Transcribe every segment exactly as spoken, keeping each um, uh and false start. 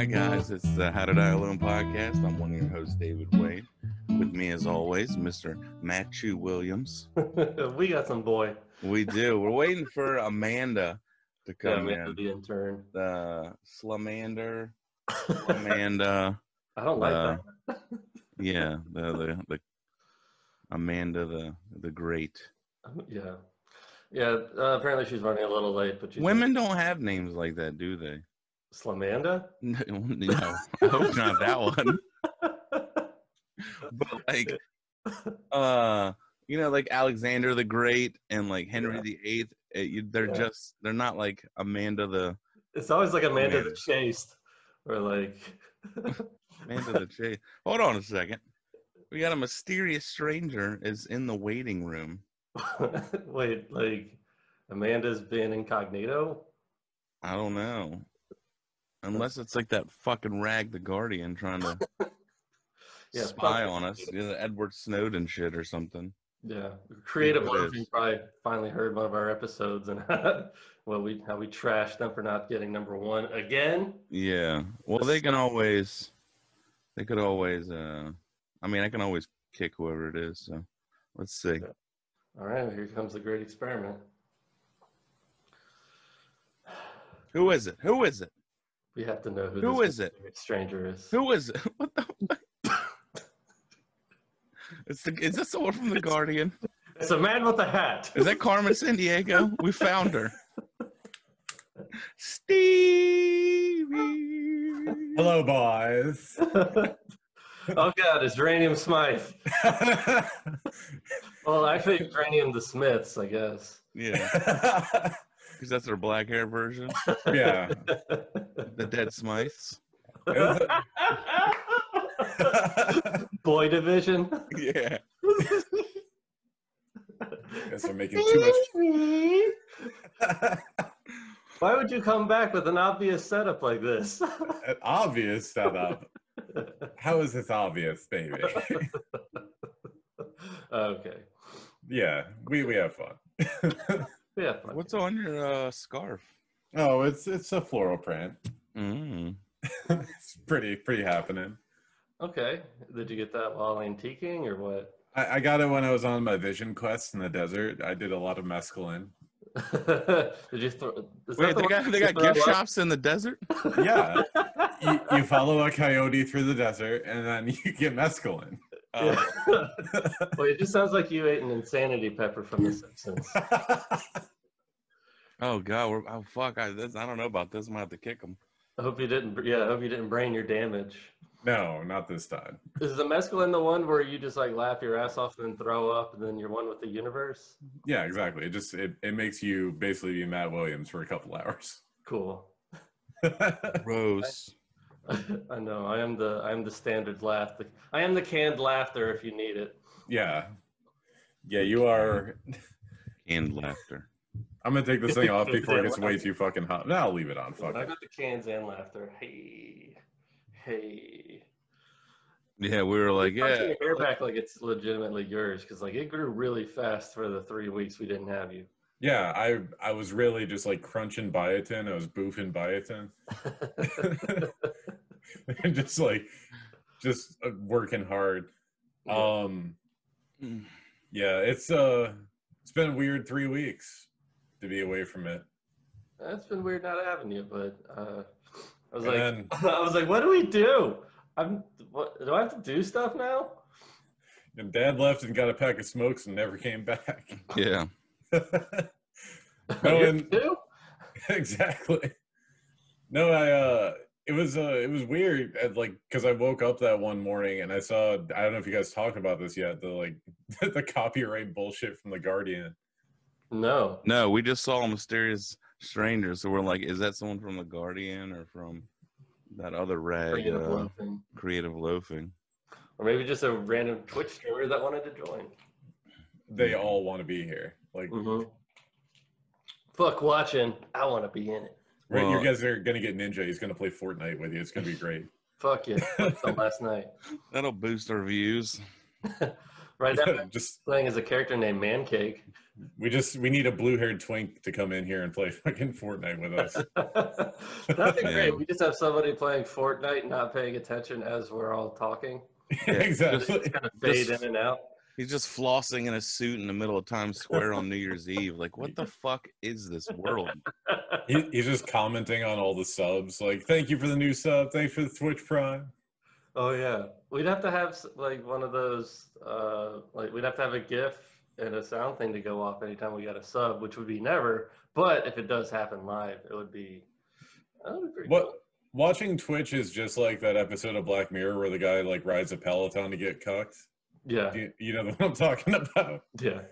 Hi guys, it's the How to Die Alone podcast. I'm one of your hosts, David Wade. With me as always, Mister Matthew Williams. We got some boy. We do. We're waiting for Amanda to come yeah, in. The intern. The Slamander. Amanda. I don't like uh, that. Yeah, the, the the Amanda the the Great. Yeah, yeah. Uh, apparently she's running a little late, but she's women don't have names like that, do they? Slamanda? No, no, I hope not that one. But like, uh, you know, like Alexander the Great and like Henry yeah. the Eighth. It, they're yeah. just they're not like Amanda the. It's always like Amanda, Amanda. the Chaste, or like. Amanda the Chaste. Hold on a second. We got a mysterious stranger is in the waiting room. Wait, like Amanda's been incognito? I don't know. Unless it's like that fucking rag, The Guardian, trying to yeah, spy on us. You know, the Edward Snowden shit or something. Yeah. Creative Loafing probably finally heard one of our episodes and well, we how we trashed them for not getting number one again. Yeah. Well, they can always, they could always, uh, I mean, I can always kick whoever it is. So let's see. Okay. All right. Here comes the great experiment. Who is it? Who is it? We have to know who, who this is it? stranger is. Who is it? What the? It's the, is this someone from The Guardian? It's a man with a hat. Is that Carmen Sandiego? We found her. Stevie. Hello, boys. Oh, God, it's Uranium Smythe. Well, actually, Uranium the Smiths, I guess. Yeah. Because that's their black hair version. Yeah. The Dead Smythes. Boy Division. Yeah. Guess I'm making too much. Why would you come back with an obvious setup like this? An obvious setup? How is this obvious, baby? Okay. Yeah, we, we have fun. Yeah, what's on your uh, scarf? Oh, it's it's a floral print. Mm. It's pretty pretty happening. Okay, did you get that while antiquing or what? I, I got it when I was on my vision quest in the desert. I did a lot of mescaline. Did you throw? Wait, the they got they got gift up? shops in the desert. Yeah, you, you follow a coyote through the desert and then you get mescaline. Uh, yeah. Well, it just sounds like you ate an insanity pepper from The Simpsons. Oh God! We're, oh fuck! I, this, I don't know about this. I'm gonna have to kick them. I hope you didn't. Yeah, I hope you didn't brain your damage. No, not this time. Is the mescaline the one where you just like laugh your ass off and then throw up, and then you're one with the universe? Yeah, exactly. It just it, it makes you basically be Matt Williams for a couple hours. Cool. Gross. I know. I am the I am the standard laughter. I am the canned laughter if you need it. Yeah, yeah. You are canned laughter. I'm gonna take this thing off before it gets way too fucking hot. No, I'll leave it on. Fuck it. I got the cans and laughter. Hey, hey. Yeah, we were like, yeah. Your hair back like it's legitimately yours because like it grew really fast for the three weeks we didn't have you. Yeah, I I was really just like crunching biotin. I was boofing biotin. And just like just working hard. Um yeah, it's uh it's been a weird three weeks to be away from it. It's been weird not having you, but uh I was and like then, I was like, what do we do? I'm what do I have to do stuff now? And Dad left and got a pack of smokes and never came back. Yeah. No, and, exactly. No, I uh It was uh, it was weird, at, like, because I woke up that one morning and I saw, I don't know if you guys talked about this yet, the like the copyright bullshit from The Guardian. No, no, we just saw a mysterious stranger, so we're like, is that someone from The Guardian or from that other rag? Creative, uh, loafing. Creative Loafing, or maybe just a random Twitch streamer that wanted to join. They mm-hmm. all want to be here, like mm-hmm. fuck watching. I want to be in it. Right, well, you guys are going to get Ninja. He's going to play Fortnite with you. It's going to be great. Fuck yeah. That's the last night. That'll boost our views. Right, that just playing as a character named Mancake. We just we need a blue-haired twink to come in here and play fucking Fortnite with us. That'd be great. We just have somebody playing Fortnite, not paying attention as we're all talking. Yeah, exactly. Just kind of fade just, in and out. He's just flossing in a suit in the middle of Times Square on New Year's Eve. Like, what the fuck is this world? He, he's just commenting on all the subs. Like, thank you for the new sub. Thanks for the Twitch Prime. Oh yeah, we'd have to have like one of those. Uh, like we'd have to have a GIF and a sound thing to go off anytime we got a sub, which would be never. But if it does happen live, it would be. Would be what cool. Watching Twitch is just like that episode of Black Mirror where the guy like rides a Peloton to get cucked. Yeah, you, you know the one I'm talking about. Yeah,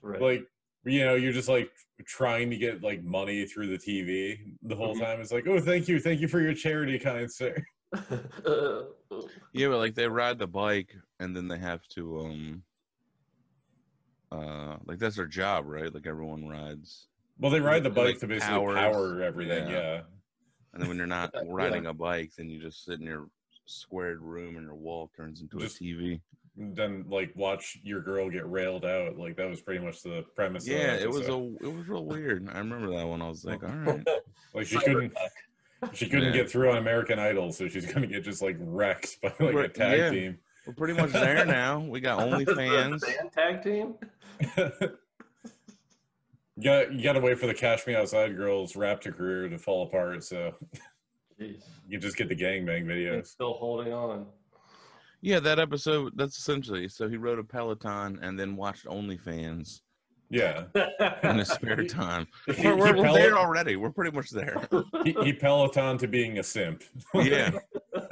right. Like you know, you're just like trying to get like money through the T V the whole mm-hmm. time. It's like, oh, thank you, thank you for your charity, kind sir. Yeah, but like they ride the bike and then they have to um uh like that's their job, right? Like everyone rides well they ride the bike like to basically powers. power everything yeah. yeah and then when you're not riding yeah. a bike, then you just sit in your squared room and your wall turns into just a T V, then like watch your girl get railed out. Like that was pretty much the premise yeah of it was so. a it was real weird. I remember that one. I was like, all right. Like she couldn't She couldn't yeah. get through on American Idol, so she's going to get just, like, wrecked by, like, We're, a tag yeah. team. We're pretty much there now. We got OnlyFans. Tag team? You got you to wait for the Cash Me Outside girls' Raptor career to fall apart, so Jeez. You just get the gangbang videos. It's still holding on. Yeah, that episode, that's essentially, so he rode a Peloton and then watched OnlyFans. Yeah, in his spare time. We're, we're, we're there already. We're pretty much there. He, he Peloton to being a simp. Yeah.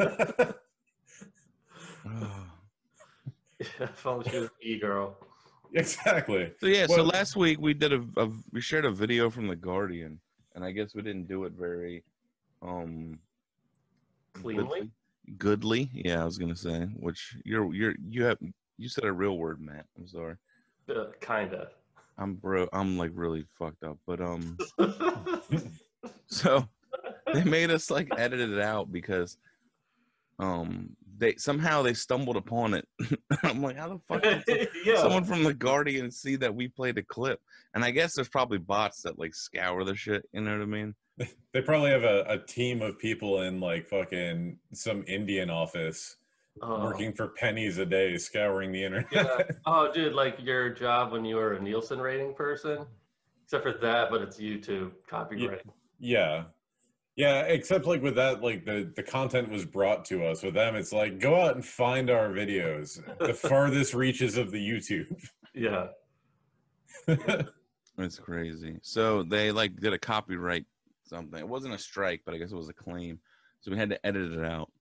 Yeah, phone shoes, e-girl. Exactly. So yeah, well, so last week we did a, a we shared a video from The Guardian, and I guess we didn't do it very um cleanly. Goodly, yeah, I was gonna say. Which you're you're you have you said a real word, Matt. I'm sorry. Uh, kinda. I'm bro. I'm like really fucked up, but um. So they made us like edit it out because um they somehow they stumbled upon it. I'm like, how the fuck did yeah. someone from The Guardian see that we played a clip? And I guess there's probably bots that like scour the shit. You know what I mean? They probably have a, a team of people in like fucking some Indian office. Oh. Working for pennies a day, scouring the internet. Yeah. Oh, dude, like your job when you were a Nielsen rating person, except for that, but it's YouTube copyright. Yeah, yeah. Except like with that, like the the content was brought to us. With them, it's like go out and find our videos, the farthest reaches of the YouTube. Yeah, that's crazy. So they like did a copyright something. It wasn't a strike, but I guess it was a claim. So we had to edit it out.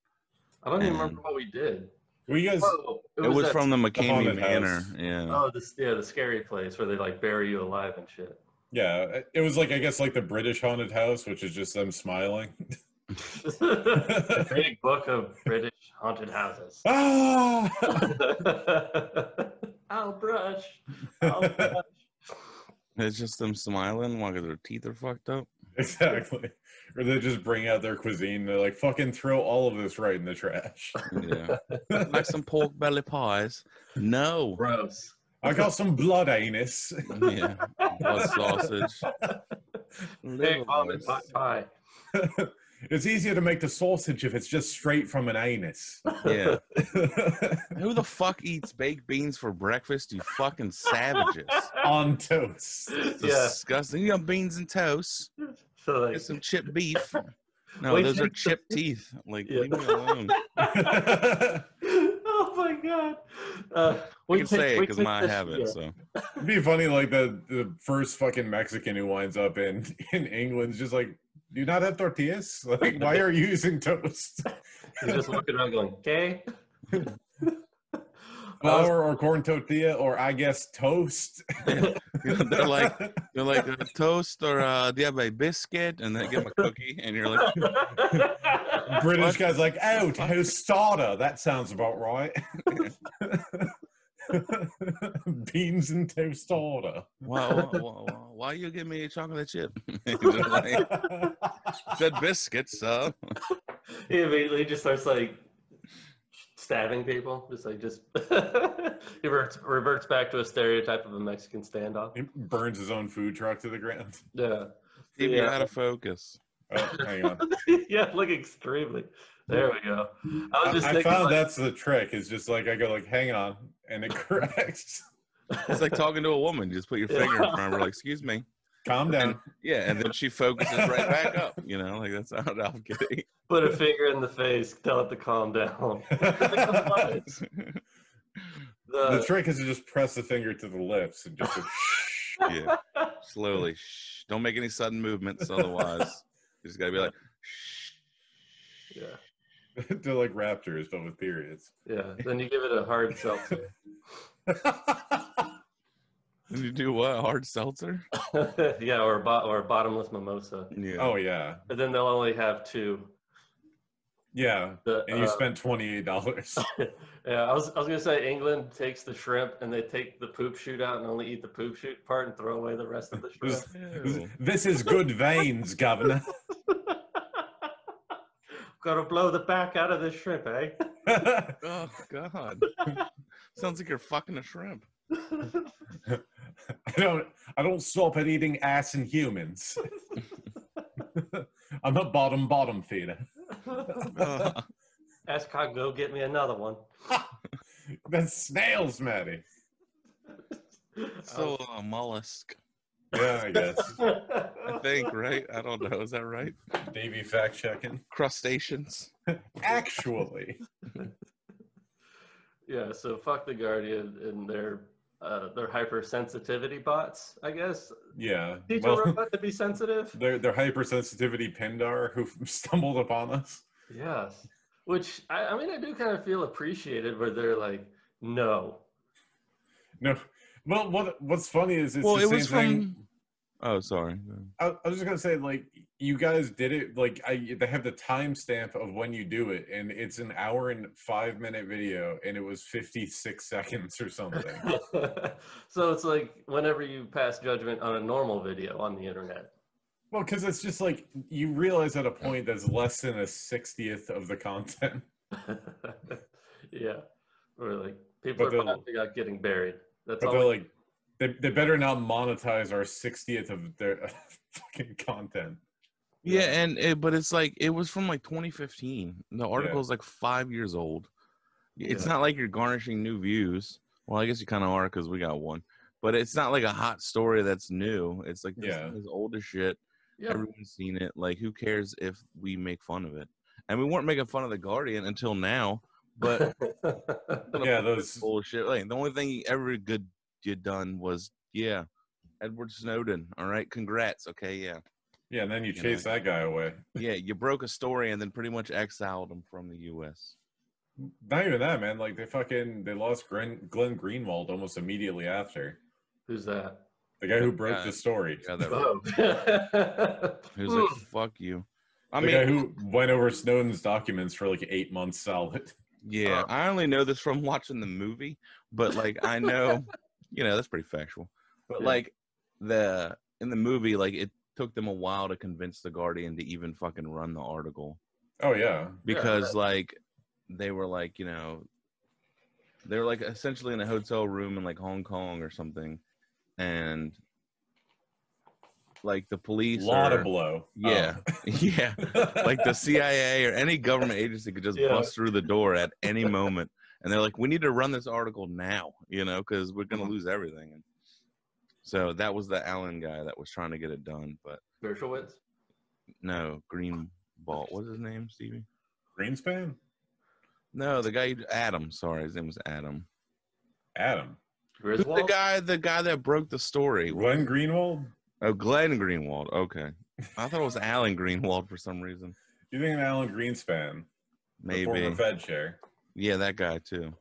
I don't even um, remember what we did. Well, you guys, oh, it was, it was from the McKamey Manor. Yeah. Oh, this, yeah, the scary place where they like bury you alive and shit. Yeah, it was like I guess like the British haunted house, which is just them smiling. The big book of British haunted houses. Ah! I'll brush. I'll brush. It's just them smiling while their teeth are fucked up. Exactly. Or they just bring out their cuisine. They're like, fucking throw all of this right in the trash. Yeah. Like some pork belly pies. No. Gross. I got some blood anus. Yeah. Blood sausage. Big vomit pie. It's easier to make the sausage if it's just straight from an anus. Yeah. Who the fuck eats baked beans for breakfast, you fucking savages? On toast. It's yeah. disgusting. You got beans and toast. So like, get some chipped beef. No, wait, those are chipped teeth. Like, yeah. leave me alone. Oh my god. Uh, we can take, say it because I have it. So it'd be funny, like the the first fucking Mexican who winds up in in England's just like, do you not have tortillas? Like, why are you using toast? You're just looking around going, okay. Flour or corn tortilla, or I guess toast. Yeah. They're like, they're like toast, or uh, do you have a biscuit? And they give them a cookie, and you're like, British what? Guy's like, oh, tostada. That sounds about right. Beans and tostada. Why, why, why, why you give me a chocolate chip? Like, said biscuits, so. He immediately just starts like. stabbing people. Just like, just he reverts, reverts back to a stereotype of a Mexican standoff. It burns his own food truck to the ground. Yeah. Keep yeah. you out of focus. Oh, hang on. Yeah, look, extremely. There we go. I, was just I, I found like, that's the trick. It's just like, I go like, hang on, and it corrects. It's like talking to a woman. You just put your yeah. finger in front of her, like, excuse me. Calm down. And, yeah, and then she focuses right back up. You know, like, that's not I'm kidding. Put a finger in the face. Tell it to calm down. the, the trick is to just press the finger to the lips and just shh. Yeah, slowly. Shh. Don't make any sudden movements, otherwise you just gotta be like shh. Yeah. They're like raptors, but with periods. Yeah. Then you give it a hard seltzer. Did you do what? Hard seltzer? Yeah, or bo or bottomless mimosa. Yeah. Oh yeah. But then they'll only have two. Yeah. The, and you uh, spent twenty-eight dollars. Yeah, I was I was gonna say England takes the shrimp and they take the poop shoot out and only eat the poop shoot part and throw away the rest of the shrimp. this, this is good veins, Governor. Gotta blow the back out of this shrimp, eh? Oh God. Sounds like you're fucking a shrimp. I don't I don't stop at eating ass and humans. I'm a bottom bottom feeder. uh. Ask Cog, go get me another one. That's snails, Maddie. So a uh, mollusk. Yeah, I guess. I think, right? I don't know. Is that right? Davey fact checking. Crustaceans. Actually. Yeah, so fuck the Guardian and their Uh, they're hypersensitivity bots, I guess. Yeah. Teach well, a robot to be sensitive. They're, they're hypersensitivity Pindar who stumbled upon us. Yes. Which, I, I mean, I do kind of feel appreciated where they're like, no. No. Well, what what's funny is it's well, the it same was from... thing. Oh, sorry. I, I was just going to say, like, you guys did it. Like, I, they have the timestamp of when you do it, and it's an hour and five minute video, and it was fifty-six seconds or something. So it's like whenever you pass judgment on a normal video on the internet. Well, because it's just like you realize at a point that's less than a sixtieth of the content. Yeah. Or like people but are probably out getting buried. That's all. They're like, They, they better not monetize our sixtieth of their fucking content. Yeah, yeah and it, but it's like, it was from like twenty fifteen. The article is yeah. like five years old. It's yeah. not like you're garnishing new views. Well, I guess you kind of are because we got one. But it's not like a hot story that's new. It's like, this yeah. is old as shit. Yeah. Everyone's seen it. Like, who cares if we make fun of it? And we weren't making fun of The Guardian until now. But yeah, those bullshit. Like, the only thing every good you done was yeah Edward Snowden, all right, congrats, okay, yeah yeah and then you, you chase know. that guy away. Yeah, you broke a story and then pretty much exiled him from the U S Not even that, man, like they fucking they lost Glenn, Glenn Greenwald almost immediately after. Who's that? The guy who broke uh, the story. Yeah, that right. He was like, fuck you. I the mean guy who went over Snowden's documents for like eight months solid. Yeah, um, I only know this from watching the movie, but like I know you know, that's pretty factual. But yeah. like the in the movie, like it took them a while to convince The Guardian to even fucking run the article. Oh yeah. Because yeah, like they were like, you know, they were like essentially in a hotel room in like Hong Kong or something. And like the police lot of blow. Yeah. Oh. Yeah. Like the C I A or any government agency could just yeah. bust through the door at any moment. And they're like, we need to run this article now, you know, because we're going to lose everything. And so that was the Allen guy that was trying to get it done. But Dershowitz? No, Greenwald. What's his name, Stevie? Greenspan? No, the guy, Adam. Sorry, his name was Adam. Adam? Who's the guy, the guy that broke the story? Glenn Greenwald? Oh, Glenn Greenwald. Okay. I thought it was Alan Greenwald for some reason. You think of Alan Greenspan? Maybe. Former Fed chair. Yeah, that guy too.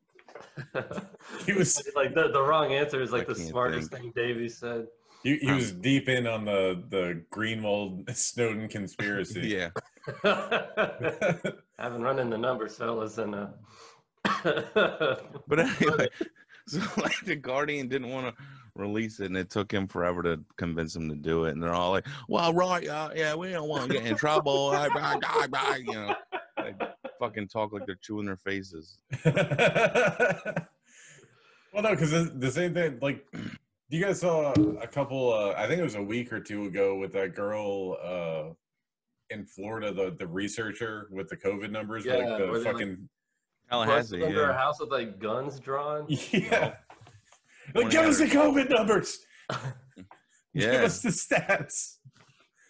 He was like the, the wrong answer is like I the smartest think. thing Davies said. He, he um, was deep in on the the Greenwald Snowden conspiracy. Yeah, I haven't run in the numbers, fellas, and uh. But anyway, so like The Guardian didn't want to release it, and it took him forever to convince him to do it. And they're all like, "Well, right, uh, yeah, we don't want to get in trouble." Bye, bye, bye, you know. Like, fucking talk like they're chewing their faces. Well, no, because the, the same thing, like, you guys saw a couple, uh, I think it was a week or two ago with that girl uh, in Florida, the, the researcher with the COVID numbers. Yeah, like the fucking Tallahassee, like, yeah. Under a house with, like, guns drawn. Yeah. No. Like, give us the COVID numbers. Yeah. Give us the stats.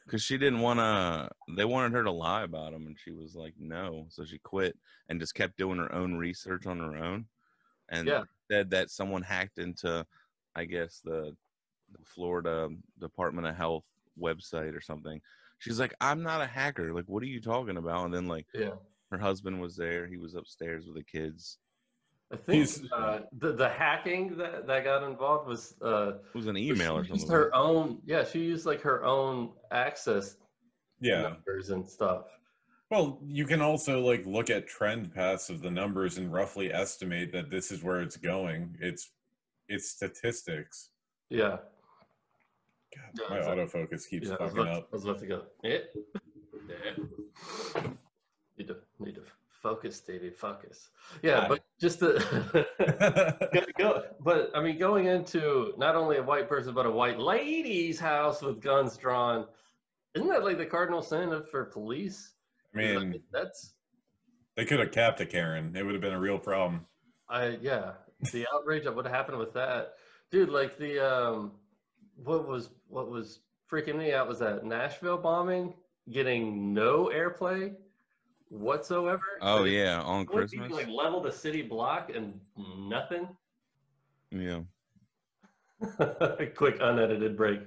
Because she didn't want to, they wanted her to lie about them, and she was like, no. So she quit and just kept doing her own research on her own. And yeah. Said that someone hacked into, I guess, the, the Florida Department of Health website or something. She's like, I'm not a hacker. Like, what are you talking about? And then, like, yeah. Her husband was there. He was upstairs with the kids. I think uh, the, the hacking that, that got involved was... Uh, it was an email or something. Used her own, yeah, she used, like, her own access yeah. numbers and stuff. Well, you can also, like, look at trend paths of the numbers and roughly estimate that this is where it's going. It's it's statistics. Yeah. God, yeah, my autofocus like, keeps yeah, fucking I about, up. I was about to go. Yeah. Yeah. Need to need to focus, David. Focus. Yeah, yeah. But just the go. But I mean, going into not only a white person but a white lady's house with guns drawn, isn't that like the cardinal sin for police? I mean, that's they could have capped a Karen. It would have been a real problem. I yeah, the outrage that would have happened with that, dude. Like the um, what was what was freaking me out was that Nashville bombing getting no airplay whatsoever. Oh like, yeah, on Christmas, like level the city block and nothing. Yeah. Quick unedited break.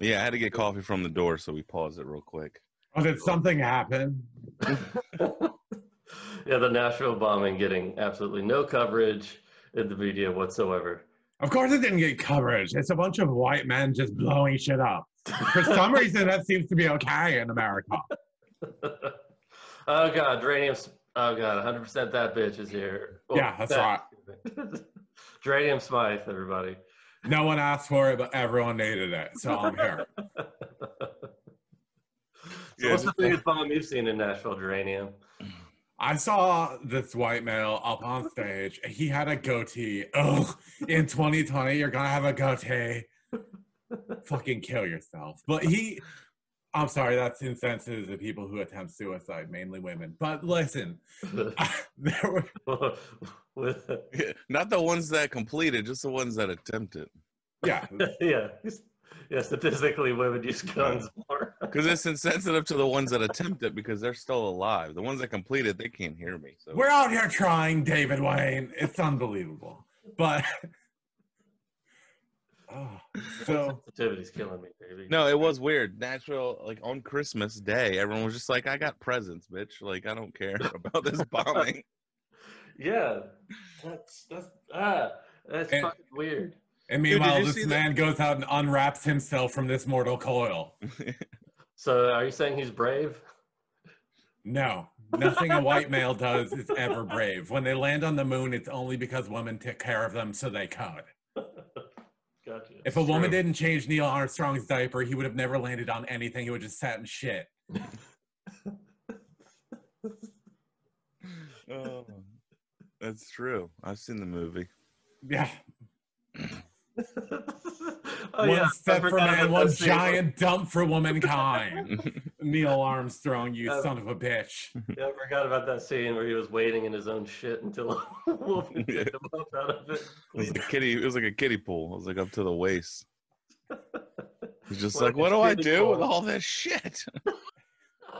Yeah, I had to get coffee from the door, so we paused it real quick. Oh, did something happen? Yeah, the Nashville bombing getting absolutely no coverage in the media whatsoever. Of course it didn't get coverage. It's a bunch of white men just blowing shit up. For some reason, that seems to be okay in America. Oh, God, Dranium. Oh, God, one hundred percent that bitch is here. Well, yeah, that's that, right. Dranium Smythe, everybody. No one asked for it, but everyone needed it, so I'm here. So what's the biggest bomb you've seen in Nashville, Geranium? I saw this white male up on stage. He had a goatee. Oh, in twenty twenty, you're going to have a goatee. Fucking kill yourself. But he, I'm sorry, that's insensitive to people who attempt suicide, mainly women. But listen, I, there were... Not the ones that completed, just the ones that attempted. Yeah. Yeah. Yeah, statistically, women use guns more. Because it's insensitive to the ones that attempt it because they're still alive. The ones that completed, they can't hear me. So. We're out here trying, David Wayne. It's unbelievable. But... Oh, so sensitivity's killing me, baby. No, it was weird. Nashville, like on Christmas Day, everyone was just like, I got presents, bitch. Like, I don't care about this bombing. Yeah, that's that's ah, that's and, fucking weird. And meanwhile, dude, this man that? goes out and unwraps himself from this mortal coil. So, are you saying he's brave? No, nothing a white male does is ever brave. When they land on the moon, it's only because women took care of them, so they could. Gotcha. If a woman didn't change Neil Armstrong's diaper, he would have never landed on anything. He would have just sat in shit. Oh. That's true. I've seen the movie. Yeah. Oh, one yeah. step for man, one giant dump for womankind. Neil Armstrong, you I, son of a bitch. Yeah, I forgot about that scene where he was waiting in his own shit until a woman yeah. took him up out of it. It was, a kiddie, it was like a kiddie pool. It was like up to the waist. He's just well, like, what do I do pool. with all this shit?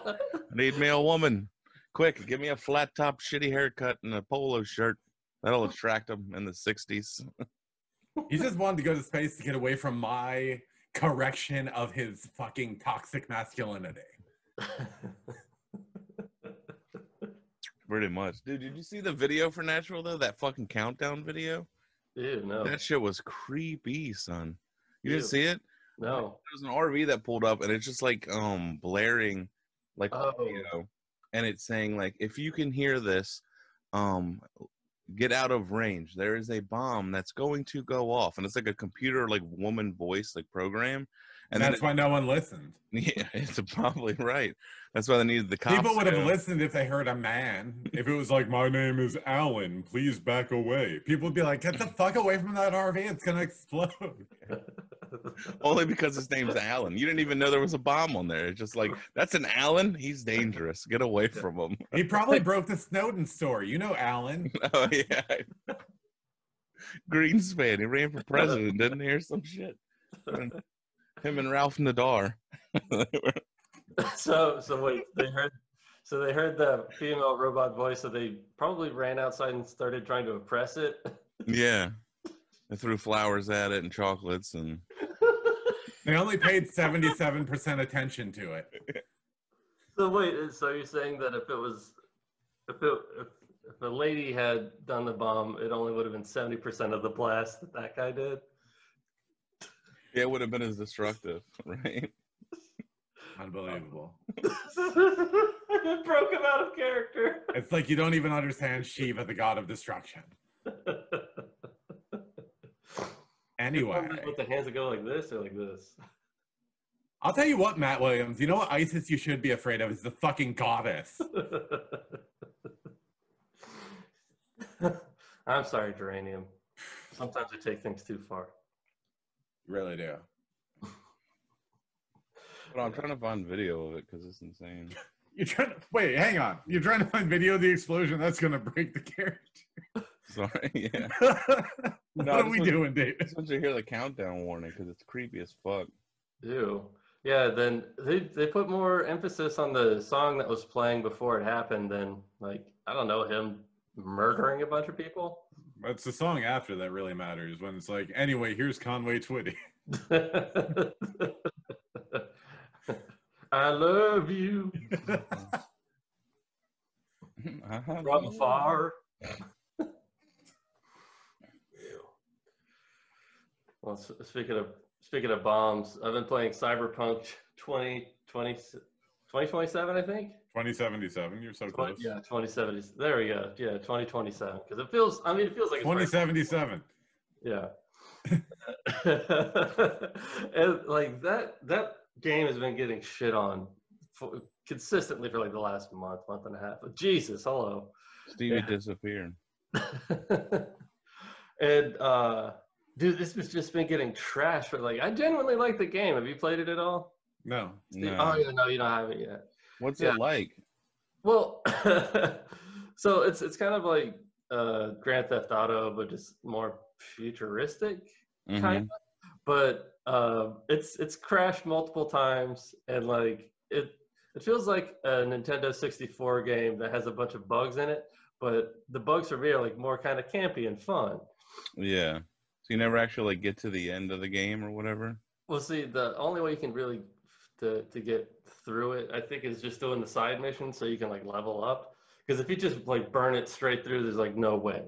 I need me a woman. Quick, give me a flat top, shitty haircut, and a polo shirt. That'll attract him in the sixties. He just wanted to go to space to get away from my correction of his fucking toxic masculinity. Pretty much. Dude, did you see the video for Nashville, though? That fucking countdown video? Dude, no. That shit was creepy, son. You Dude, didn't see it? No. There was an R V that pulled up, and it's just, like, um, blaring, like, oh. you know. And it's saying, like, if you can hear this, um, get out of range. There is a bomb that's going to go off. And it's like a computer, like woman voice, like program. And that's it, why no one listened. Yeah, it's probably right. That's why they needed the cops. People would have listened if they heard a man. If it was like, my name is Alan, please back away. People would be like, get the fuck away from that R V. It's going to explode. Only because his name's Alan. You didn't even know there was a bomb on there. It's just like, that's an Alan? He's dangerous. Get away from him. He probably broke the Snowden story. You know Alan. Oh, yeah. Greenspan. He ran for president, didn't hear some shit. Him and Ralph Nader. so, so wait, they heard, so they heard the female robot voice, so they probably ran outside and started trying to oppress it. Yeah, they threw flowers at it and chocolates, and they only paid seventy-seven percent attention to it. So wait, so you're saying that if it was, if it, if, if a lady had done the bomb, it only would have been seventy percent of the blast that that guy did. Yeah, it would have been as destructive, right? Unbelievable. It broke him out of character. It's like you don't even understand Shiva, the god of destruction. Anyway. With the hands that go like this or like this. I'll tell you what, Matt Williams, you know what ISIS you should be afraid of is the fucking goddess. I'm sorry, Geranium. Sometimes we take things too far. Really do. But I'm trying to find video of it because it's insane. You're trying to wait. Hang on. You're trying to find video of the explosion. That's gonna break the character. Sorry. Yeah. What no, are we want, doing, David? I just want you to hear the countdown warning because it's creepy as fuck. Ew. Yeah. Then they they put more emphasis on the song that was playing before it happened than like I don't know him murdering a bunch of people. It's the song after that really matters when it's like, anyway, here's Conway Twitty. I love you. From afar. Well, speaking of speaking of bombs, I've been playing Cyberpunk twenty twenty-seven, I think. twenty seventy-seven, you're so close. Yeah, twenty seventy. There we go. Yeah, twenty twenty-seven. Because it feels, I mean, it feels like twenty seventy-seven. Yeah. And like that, that game has been getting shit on for, consistently for like the last month, month and a half. Jesus, hello. Stevie yeah. disappeared. And, uh, dude, this has just been getting trashed. But like, I genuinely like the game. Have you played it at all? No. Steve, no. Oh, yeah, no, you don't have it yet. What's yeah. it like? Well, so it's it's kind of like uh, Grand Theft Auto, but just more futuristic, mm-hmm. kind of. But uh, it's it's crashed multiple times, and like it it feels like a Nintendo sixty-four game that has a bunch of bugs in it, but the bugs for me are like more kind of campy and fun. Yeah. So you never actually like, get to the end of the game or whatever. Well, see, the only way you can really to to get through it, I think, is just doing the side mission so you can like level up. Because if you just like burn it straight through, there's like no way.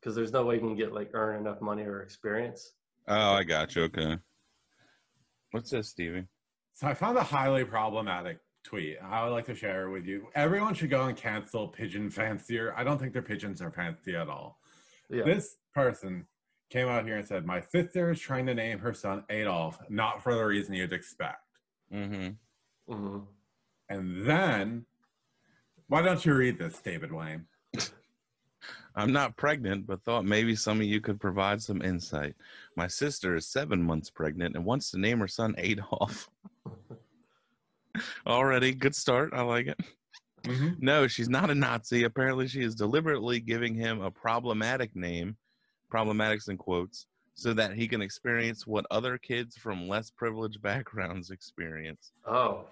Because there's no way you can get like earn enough money or experience. Oh, I got you. Okay. What's this, Stevie? So I found a highly problematic tweet. I would like to share it with you. Everyone should go and cancel Pigeon Fancier. I don't think their pigeons are fancy at all. Yeah. This person came out here and said, "My sister is trying to name her son Adolf, not for the reason you'd expect." Mm-hmm. Mm-hmm. And then, why don't you read this, David Wayne? I'm not pregnant, but thought maybe some of you could provide some insight. My sister is seven months pregnant and wants to name her son Adolf. Already, good start. I like it. Mm-hmm. No, she's not a Nazi. Apparently, she is deliberately giving him a problematic name, problematics in quotes, so that he can experience what other kids from less privileged backgrounds experience. Oh.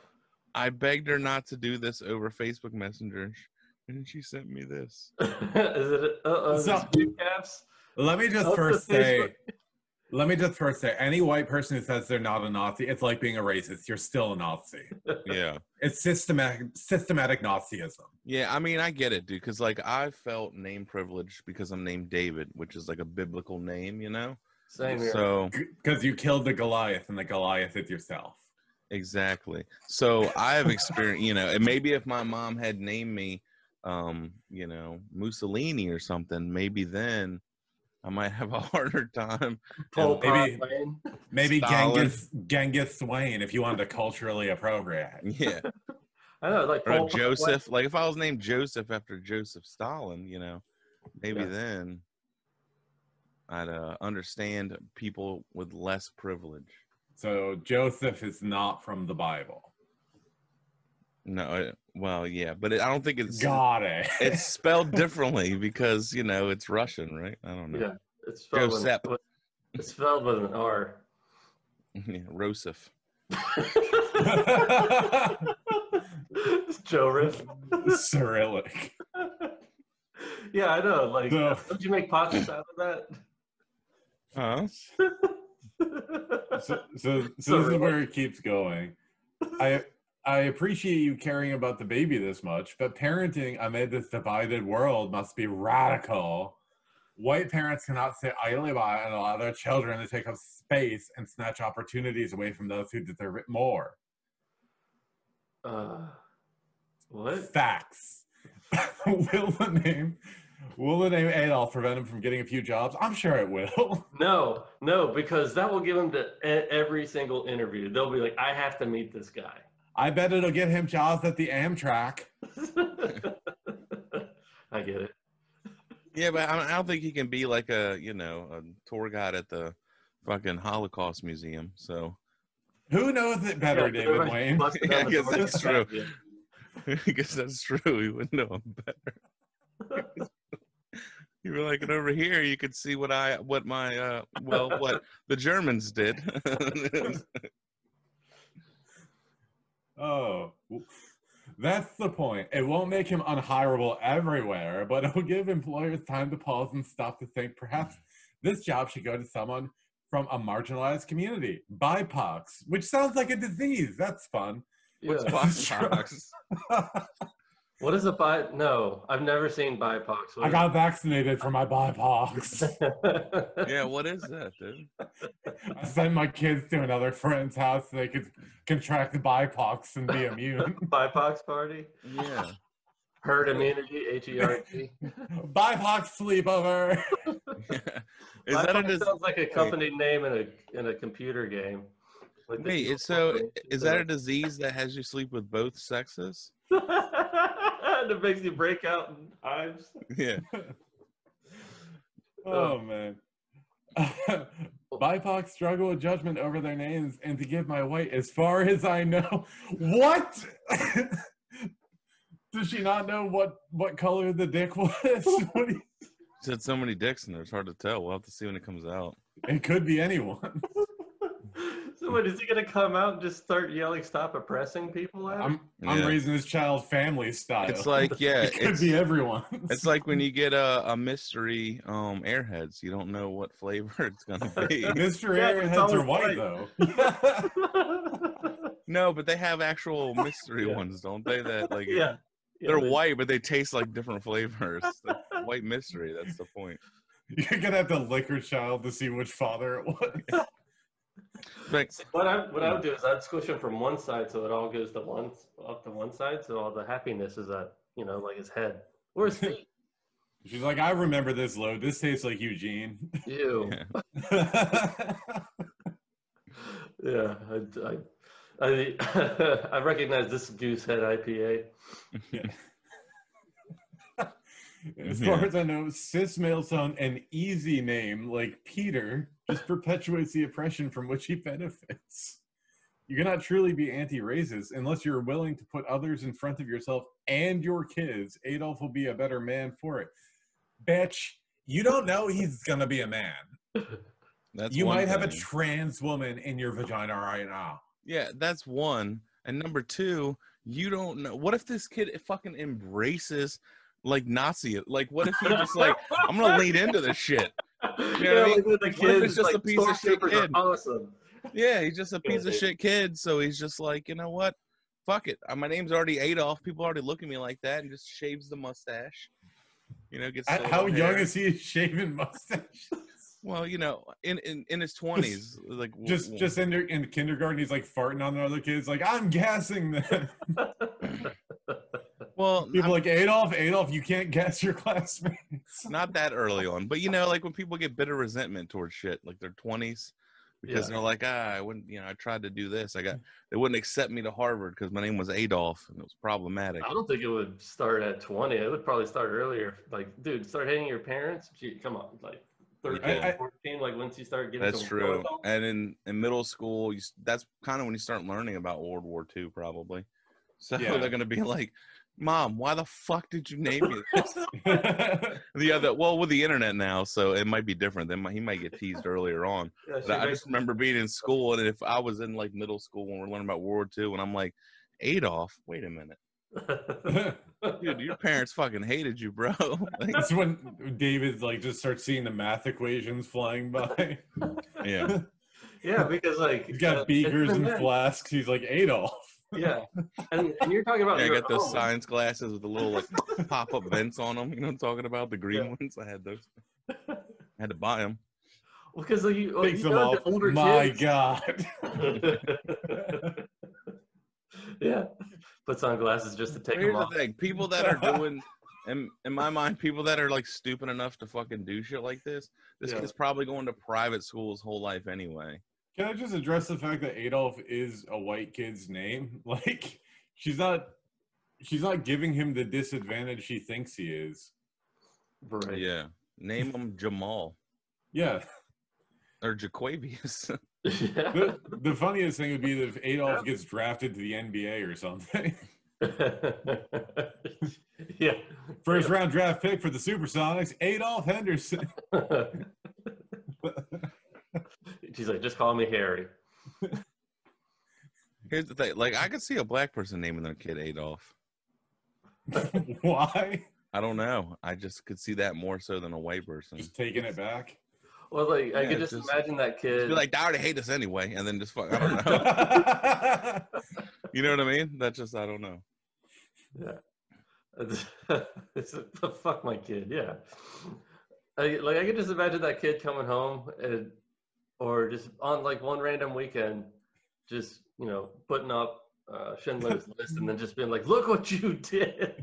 I begged her not to do this over Facebook Messenger, and she sent me this. Is it uh-oh, so, caps? Let me just oh, first say, let me just first say, any white person who says they're not a Nazi, it's like being a racist. You're still a Nazi. Yeah. It's systematic, systematic Nazism. Yeah, I mean, I get it, dude, because, like, I felt name privilege because I'm named David, which is, like, a biblical name, you know? Same here. So, because you killed the Goliath and the Goliath is yourself. Exactly. So I have experienced, you know, and maybe if my mom had named me um, you know, Mussolini or something, maybe then I might have a harder time. Pol Pot, Wayne. Maybe Genghis, Genghis Wayne, if you wanted to culturally appropriate. Yeah. I know, like Pol Pot Joseph. Wayne. Like if I was named Joseph after Joseph Stalin, you know, maybe yeah. then I'd uh, understand people with less privilege. So Joseph is not from the Bible. No, it, well, yeah, but it, I don't think it's got it. It's spelled differently because you know it's Russian, right? I don't know. Yeah, it's spelled Joseph. With, it's spelled with an R. Yeah, Rosef. It's Joseph. Cyrillic. Yeah, I know. Like, no. Don't you make pockets out of that? Huh? so, so, so this is where it keeps going. I. I appreciate you caring about the baby this much, but parenting amid this divided world must be radical. White parents cannot sit idly by and allow their children to take up space and snatch opportunities away from those who deserve it more. Uh, what? Facts. Will the name, will the name Adolf prevent him from getting a few jobs? I'm sure it will. No, no, because that will give him to every single interview. They'll be like, I have to meet this guy. I bet it'll get him jobs at the Amtrak. I get it. Yeah, but I don't think he can be like a, you know, a tour guide at the fucking Holocaust Museum. So who knows it better, yeah, David Wayne? Yeah, I guess that's true. I guess that's true. He wouldn't know him better. You were like, and over here you could see what I, what my, uh, well, what the Germans did. Oh, that's the point. It won't make him unhirable everywhere, but it'll give employers time to pause and stop to think, perhaps this job should go to someone from a marginalized community. B I P O C, which sounds like a disease. That's fun. Yeah. What's B I P O C? What is a B I P O C? No, I've never seen B I P O C. I got vaccinated for my B I P O C. Yeah, what is that, dude? I sent my kids to another friend's house so they could contract the B I P O C and be immune. B I P O C party? Yeah. Herd immunity, H E R D. B I P O C sleepover. Yeah. Is B I P O C that a sounds like a company wait. name in a in a computer game. Like wait, it's so is that a disease that has you sleep with both sexes? And it makes you break out in hives. Yeah. Oh, man. B I P O C struggle with judgment over their names and to give my weight as far as I know. What? Does she not know what, what color the dick was? What you... She had so many dicks in there. It's hard to tell. We'll have to see when it comes out. It could be anyone. So what, is he going to come out and just start yelling, stop oppressing people? At I'm, I'm yeah. raising this child family style. It's like, yeah. It could be everyone. It's like when you get a, a mystery um, Airheads. You don't know what flavor it's going to be. Mystery yeah, Airheads are white, white. though. No, but they have actual mystery yeah. ones, don't they? That like yeah. Yeah, They're they white, but they taste like different flavors. Like white mystery, that's the point. You're going to have to lick your child to see which father it was. Yeah. Thanks. What I what I would do is I'd squish them from one side so it all goes to one up to one side so all the happiness is at you know like his head or his feet. She's like, I remember this load. This tastes like Eugene. Ew. Yeah, yeah I, I, I I recognize this Goosehead I P A. Yeah. As far yeah. as I know, cis males on an easy name like Peter just perpetuates the oppression from which he benefits. You cannot truly be anti-racist unless you're willing to put others in front of yourself and your kids. Adolf will be a better man for it. Bitch, you don't know he's gonna be a man. That's you might thing. have a trans woman in your vagina right now. Yeah, that's one. And number two, you don't know. What if this kid fucking embraces like Nazi? Like, what if he just like, I'm gonna lean into this shit. You know yeah, what I mean? Like the kids, what if it's just like, a piece of shit kid? Awesome. Yeah, he's just a piece yeah, of shit kid. So he's just like, you know what? Fuck it. My name's already Adolf. People already look at me like that, and just shaves the mustache. You know, gets I, how young hair. Is he shaving mustache? Well, you know, in in, in his twenties, like just one. just in, in kindergarten, he's like farting on the other kids, like I'm gassing them. Well, people I'm, like Adolf, Adolf, you can't guess your classmates. Not that early on, but you know, like when people get bitter resentment towards shit, like their twenties, because yeah. they're like, ah, I wouldn't, you know, I tried to do this. I got, they wouldn't accept me to Harvard because my name was Adolf and it was problematic. I don't think it would start at twenty. It would probably start earlier. Like, dude, start hating your parents. Gee, come on, like. thirteen, fourteen, like once you start getting that's true oil. And in, in middle school you, that's kind of when you start learning about World War Two probably, so yeah. they're gonna be like, Mom, why the fuck did you name me this? The other, well, with the internet now, so it might be different. Then he might get teased earlier on. Yeah, but I just remember being in school, and if I was in like middle school when we're learning about World War Two, and I'm like, Adolf, wait a minute. Dude, your parents fucking hated you, bro. Like, that's when David like just starts seeing the math equations flying by. Yeah, yeah, because like he's got uh, beakers and flasks. He's like Adolf. Yeah, and, and you're talking about. Yeah, your I got own. Those science glasses with the little like pop up vents on them. You know what I'm talking about? The green yeah. ones. I had those. I had to buy them. Because well, like, you, like, you know, the older my kids. God. Yeah, puts on glasses just to take Here's them off. The thing. People that are doing, in, in my mind, people that are like stupid enough to fucking do shit like this, this yeah. kid's probably going to private school his whole life anyway. Can I just address the fact that Adolf is a white kid's name? Like, she's not, she's not giving him the disadvantage she thinks he is. Right. Yeah. Name him Jamal. Yeah. Or Jaquavius. Yeah. The, the funniest thing would be that if Adolf gets drafted to the N B A or something. Yeah. First round draft pick for the Supersonics, Adolf Henderson. She's like, just call me Harry. Here's the thing. Like, I could see a black person naming their kid Adolf. Why? I don't know. I just could see that more so than a white person. Just taking it back. Well, like, yeah, I could just, just imagine that kid. Be like, I already hate us anyway, and then just fuck, I don't know. You know what I mean? That's just, I don't know. Yeah. It's a, fuck my kid, yeah. I, like, I could just imagine that kid coming home, and, or just on, like, one random weekend, just, you know, putting up uh, Schindler's List, and then just being like, look what you did.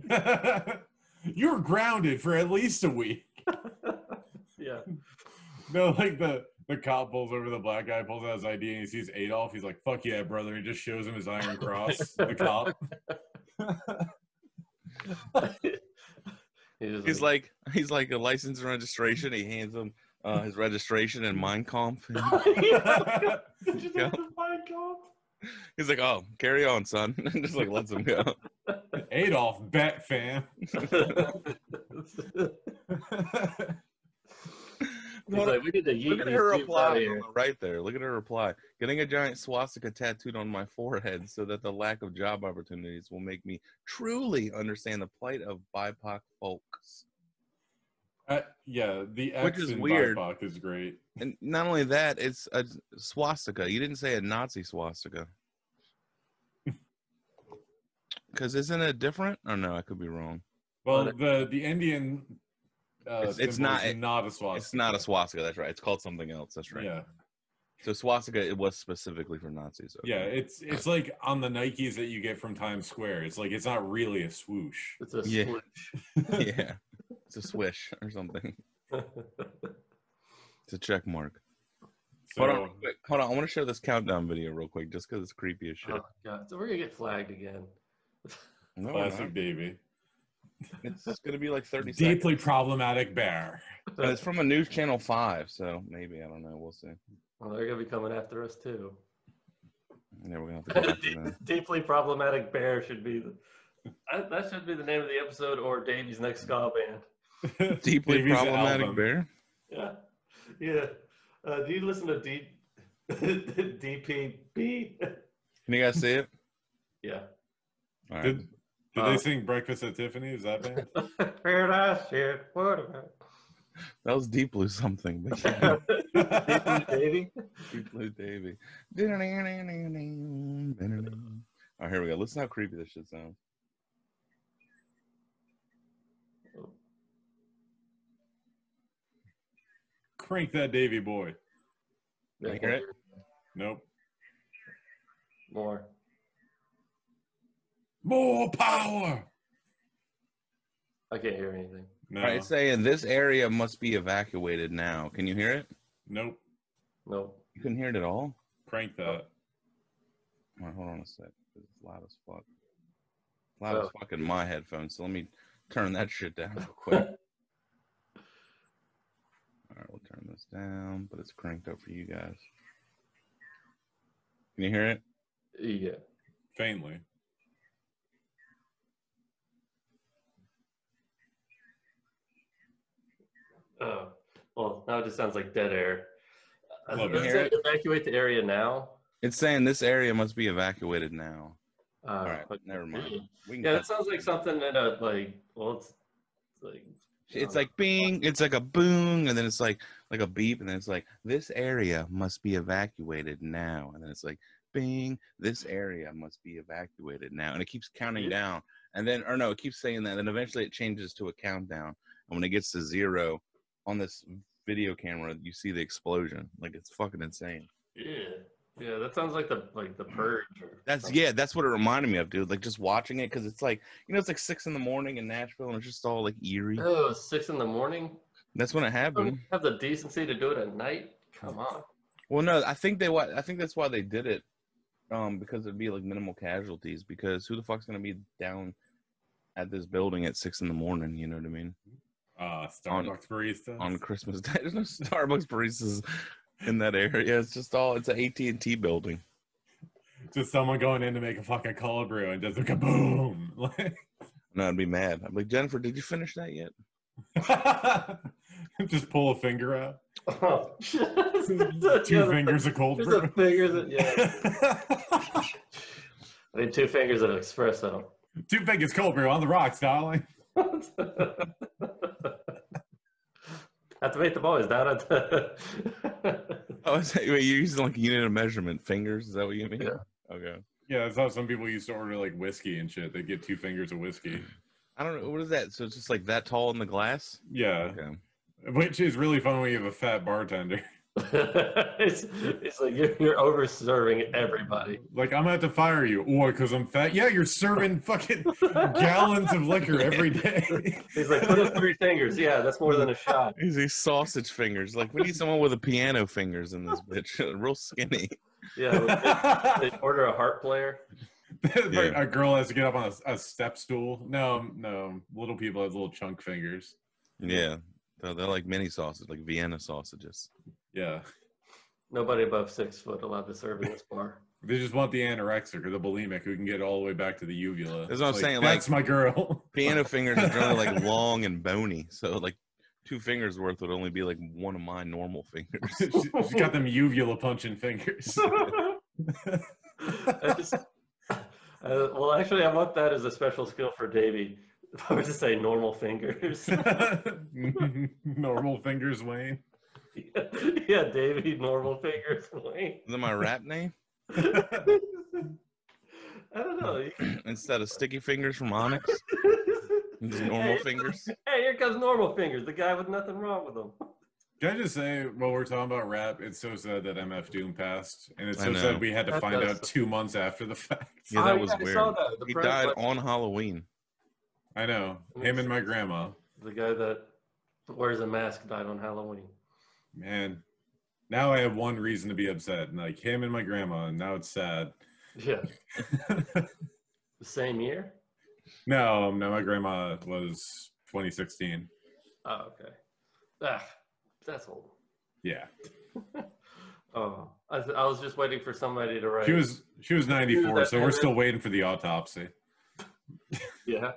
You were grounded for at least a week. Yeah. No, like the, the cop pulls over the black guy, pulls out his I D, and he sees Adolf. He's like, fuck yeah, brother. He just shows him his Iron Cross, the cop. He's like, he's like a license and registration. He hands him uh, his registration and Mein Kampf. Yeah, did you think of Mein Kampf? He's like, oh, carry on, son. And just like lets him go. Adolf, bat fam. Look at her reply right there. Look at her reply. Getting a giant swastika tattooed on my forehead so that the lack of job opportunities will make me truly understand the plight of B I P O C folks. Uh, yeah, the X in B I P O C is great. And not only that, it's a swastika. You didn't say a Nazi swastika. Because isn't it different? Or no, I could be wrong. Well, but the, the Indian... Uh, it's it's not, it, not a swastika. It's not a swastika, that's right. It's called something else, that's right. Yeah. So swastika, it was specifically for Nazis. Okay. Yeah, it's it's like on the Nikes that you get from Times Square. It's like, it's not really a swoosh. It's a yeah. swoosh. Yeah, it's a swish or something. It's a check mark. So, hold on, real quick. Hold on, I want to show this countdown video real quick, just because it's creepy as shit. Oh, God. So we're going to get flagged again. No, classic baby. It's going to be like thirty seconds. Deeply problematic bear. But it's from a news channel five, so maybe, I don't know, we'll see. Well, they're going to be coming after us too. Yeah, we're going to have to go after them. Deeply problematic bear should be the, I, that should be the name of the episode, or Davey's next ska band. Deeply Davey's problematic album. Bear. Yeah, yeah. Uh, do you listen to D D P B? Can you guys see it? Yeah. All right. Did Did they sing Breakfast at Tiffany? Is that band? That was Deep Blue something. But yeah. Deep Blue Davey. Deep Blue Davey. All right, here we go. Listen how creepy this shit sounds. Crank that Davey boy. Did you hear it? Nope. More. More power! I can't hear anything. No. All right, it's saying this area must be evacuated now. Can you hear it? Nope. Nope. You couldn't hear it at all? Crank that. Nope. All right, hold on a sec. It's loud as fuck. It's loud oh. as fuck in my headphones, so let me turn that shit down real quick. All right, we'll turn this down, but it's cranked up for you guys. Can you hear it? Yeah. Faintly. Oh, well, now it just sounds like dead air. Love it. It. Evacuate the area now. It's saying this area must be evacuated now. Uh, All right, but never mind. We can yeah, that sounds like something that, uh, like, well, it's, it's like... It's like bing, it's like a boom, and then it's like like a beep, and then it's like, this area must be evacuated now. And then it's like, bing, this area must be evacuated now. And it keeps counting yeah. down. And then, or no, it keeps saying that, and then eventually it changes to a countdown. And when it gets to zero, on this video camera, you see the explosion. Like, it's fucking insane. Yeah. Yeah, that sounds like the like the purge. Or that's something. Yeah, that's what it reminded me of, dude. Like just watching it, because it's like, you know, it's like six in the morning in Nashville, and it's just all like eerie. Oh, six in the morning. That's when it happened. Have the decency to do it at night? Come on. Well, no, I think they. I think that's why they did it, um, because it'd be like minimal casualties. Because who the fuck's gonna be down at this building at six in the morning? You know what I mean? Uh, Starbucks baristas on Christmas Day. There's no Starbucks baristas in that area. It's just all, it's an A T and T building. Just someone going in to make a fucking cold brew and does a kaboom. No, I'd be mad. I'd be like, Jennifer, did you finish that yet? Just pull a finger out. Oh. Two fingers of cold brew. Fingers of, yeah. I mean, two fingers of espresso. Two fingers cold brew on the rocks, darling. Have to make the boys down at the... Oh, is that, wait, you're using like a unit of measurement, fingers? Is that what you mean? Yeah. Okay. Yeah, that's how some people used to order like whiskey and shit. They'd get two fingers of whiskey. I don't know. What is that? So it's just like that tall in the glass? Yeah. Okay. Which is really fun when you have a fat bartender. it's, it's like you're, you're over serving everybody. Like, I'm gonna have to fire you. Why? Because I'm fat. Yeah, you're serving fucking gallons of liquor every day. He's like, put up three fingers. Yeah, that's more than a shot. He's these sausage fingers. Like, we need someone with a piano fingers in this bitch. Real skinny. Yeah. They order a harp player. Like yeah. A girl has to get up on a, a step stool. No, no. Little people have little chunk fingers. Yeah. They're, they're like mini sausages, like Vienna sausages. Yeah. Nobody above six foot allowed to serve in this bar. They just want the anorexic or the bulimic who can get all the way back to the uvula. That's what I'm like, saying. That's like, my girl. Piano fingers are generally like long and bony. So like two fingers worth would only be like one of my normal fingers. she, she's got them uvula punching fingers. I just, I, well, actually, I want that as a special skill for Davey. I would just say normal fingers. Normal fingers, Wayne. Yeah, yeah, Davey, normal fingers, Wayne. Is that my rap name? I don't know. Instead of sticky fingers from Onyx, just normal hey, fingers. Hey, here comes normal fingers, the guy with nothing wrong with him. Can I just say, while we're talking about rap, it's so sad that M F Doom passed, and it's so sad we had to that find out two months after the fact. Yeah, that oh, was yeah, weird. That. He died was... on Halloween. I know. Him and my grandma. The guy that wears a mask died on Halloween. Man, now I have one reason to be upset, and like him and my grandma, and now it's sad. Yeah. The same year? No, no, my grandma was twenty sixteen. Oh, okay. Ah, that's old. Yeah. Oh, I, I was just waiting for somebody to write. She was she was ninety-four, so we're still waiting for the autopsy. Yeah.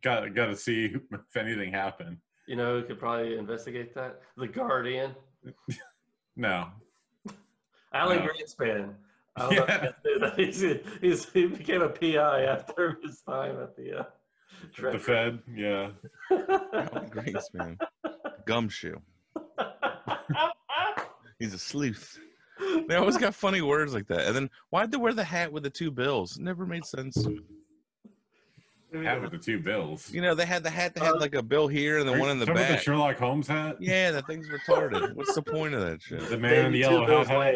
Got got to see if anything happened. You know who could probably investigate that? The Guardian. No. Alan no. Greenspan. I don't yeah. know that. He's, he's, he became a P I after his time at the uh, the Fed. Yeah. Alan Greenspan. Gumshoe. He's a sleuth. They always got funny words like that. And then why'd they wear the hat with the two bills? Never made sense. Hat with the two bills. You know, they had the hat that had like a bill here and the Are one in the back. The Sherlock Holmes hat? Yeah, that thing's retarded. What's the point of that shit? The man in the yellow hat.